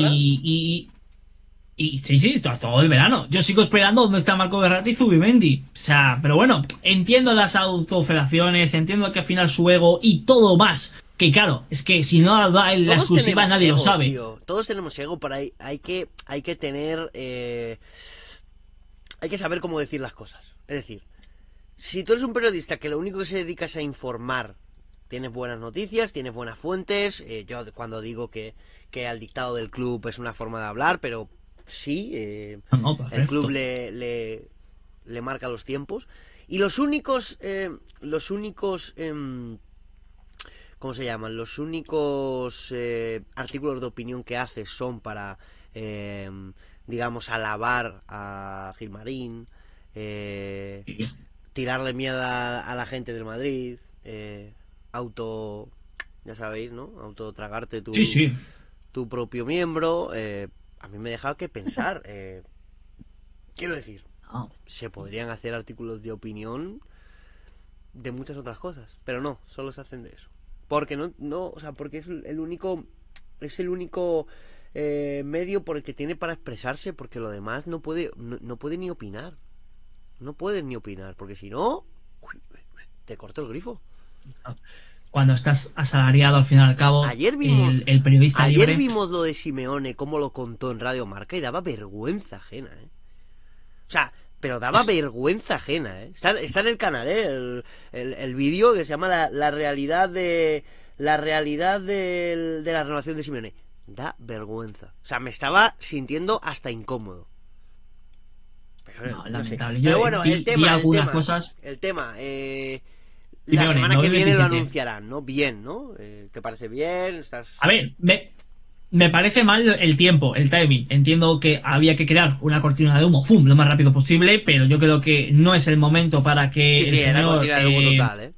sí, todo el verano. Yo sigo esperando dónde está Marco Verratti y Zubimendi. O sea, pero bueno, entiendo las autofelaciones, entiendo que al final su ego y todo más. Que claro, es que si no da la exclusiva nadie ego, lo sabe. Tío. Todos tenemos ego, pero hay que tener... hay que saber cómo decir las cosas. Es decir, Si tú eres un periodista que lo único que se dedica es a informar, tienes buenas noticias, tienes buenas fuentes. Yo cuando digo que al dictado del club es una forma de hablar, pero sí, el club le marca los tiempos. Y los únicos artículos de opinión que hace son para, digamos, alabar a Gilmarín, tirarle mierda a la gente del Madrid, ya sabéis, ¿no? Autotragarte tu propio miembro. A mí me ha dejado que pensar. Quiero decir, se podrían hacer artículos de opinión de muchas otras cosas, pero no, solo se hacen de eso. Porque porque es el único medio por el que tiene para expresarse, porque lo demás no puede ni opinar. No puedes ni opinar, porque si no, te corto el grifo. Cuando estás asalariado, al fin y al cabo, el periodista libre... vimos lo de Simeone, cómo lo contó en Radio Marca, y daba vergüenza ajena, ¿eh? O sea, pero daba vergüenza ajena, ¿eh? Está en el canal, ¿eh? El vídeo que se llama la realidad de la renovación de Simeone. Da vergüenza. O sea, me estaba sintiendo hasta incómodo. No, lamentable. Pero bueno, el tema, la semana que viene lo anunciarán, ¿no? Bien, ¿no? ¿Te parece bien? A ver, me parece mal el tiempo, el timing. Entiendo que había que crear una cortina de humo, ¡fum!, lo más rápido posible, pero yo creo que no es el momento para que... Sí, era cortina de humo total, ¿eh?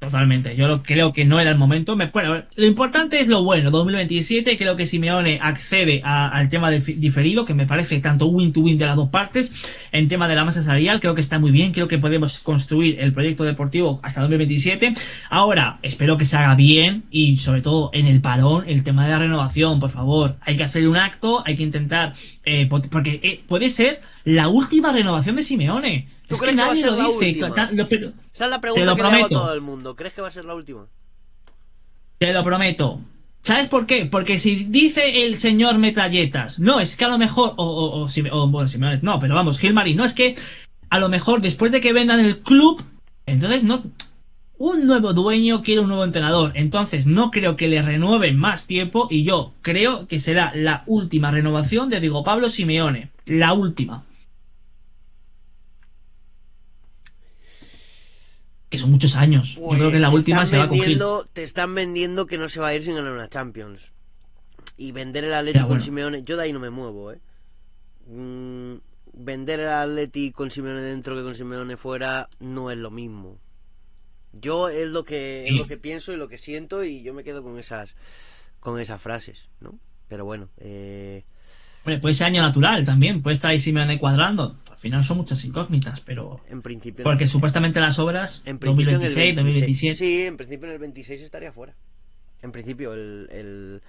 Totalmente, yo creo que no era el momento. Bueno, lo importante es lo bueno. 2027, creo que Simeone accede al tema del diferido, que me parece tanto win-to-win de las dos partes. En tema de la masa salarial, creo que está muy bien. Creo que podemos construir el proyecto deportivo hasta 2027. Ahora, espero que se haga bien y, sobre todo, en el parón, el tema de la renovación, por favor. Hay que hacer un acto, hay que intentar... porque puede ser la última renovación de Simeone. Es que nadie lo dice. Esa es la pregunta que le hago a todo el mundo. ¿Crees que va a ser la última? Te lo prometo. ¿Sabes por qué? Porque si dice el señor Metralletas, no, es que a lo mejor... Simeone, no, pero vamos, Gilmarín, no, es que a lo mejor después de que vendan el club, entonces no... Un nuevo dueño quiere un nuevo entrenador. Entonces no creo que le renueven más tiempo. Y yo creo que será la última renovación de Diego Pablo Simeone. La última. Que son muchos años. Pues yo creo que la última se va a coger. Te están vendiendo que no se va a ir sin ganar una Champions. Y vender el Atleti con Simeone... Yo de ahí no me muevo, ¿eh? Vender el Atleti con Simeone dentro que con Simeone fuera no es lo mismo. Yo es lo que pienso y lo que siento, y yo me quedo con esas frases, ¿no? Pero bueno, Bueno, puede ser año natural también, puede estar ahí Simeone cuadrando. Al final son muchas incógnitas, pero en principio, porque supuestamente las obras en 2026, 2027. Sí, en principio en el 26 estaría fuera. En principio el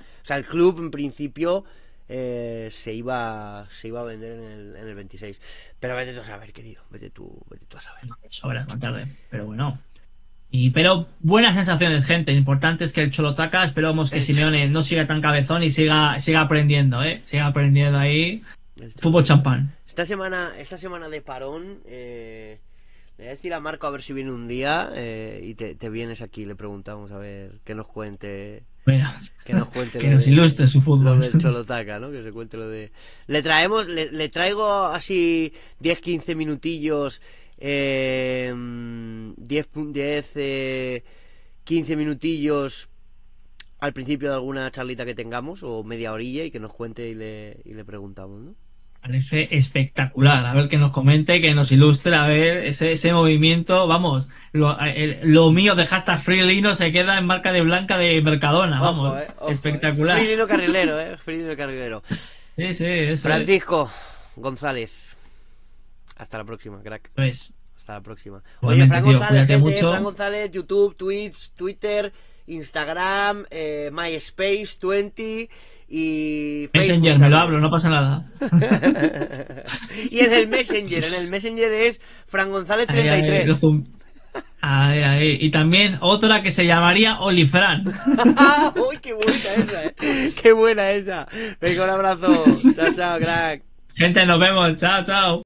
club en principio se iba a vender en el 26. Pero vete tú a saber, querido, vete tú a saber. Sobras más tarde, pero bueno. Pero buenas sensaciones, gente. Lo importante es que el Cholo Taca, esperamos que Simeone no siga tan cabezón y siga aprendiendo, ¿eh? Siga aprendiendo ahí. Fútbol champán. Esta semana de parón, le voy a decir a Marco a ver si viene un día y te vienes aquí, le preguntamos a ver que nos cuente. Mira, que nos ilustre su fútbol. Lo del Cholo Taca, ¿no? Que se cuente lo de... Le traigo así 10-15 minutillos... 15 minutillos al principio de alguna charlita que tengamos, o media orilla, y que nos cuente y le preguntamos, ¿no? Parece espectacular, a ver que nos comente, que nos ilustre, a ver ese movimiento, vamos, lo mío de hashtag Free Lino se queda en marca de blanca de Mercadona. Ojo, vamos, ojo, espectacular. Free Lino carrilero, Free Lino carrilero. Sí, eso Francisco es. González. Hasta la próxima, crack. Pues, hasta la próxima. Oye, Fran González, Fran González, YouTube, Twitch, Twitter, Instagram, MySpace, 20 y Facebook. Messenger, me lo hablo, no pasa nada. Y en el Messenger es Fran González 33. Ahí. Y también otra que se llamaría Olifran. Uy, qué buena esa, Qué buena esa. Venga, un abrazo. Chao, crack. Gente, nos vemos. Chao.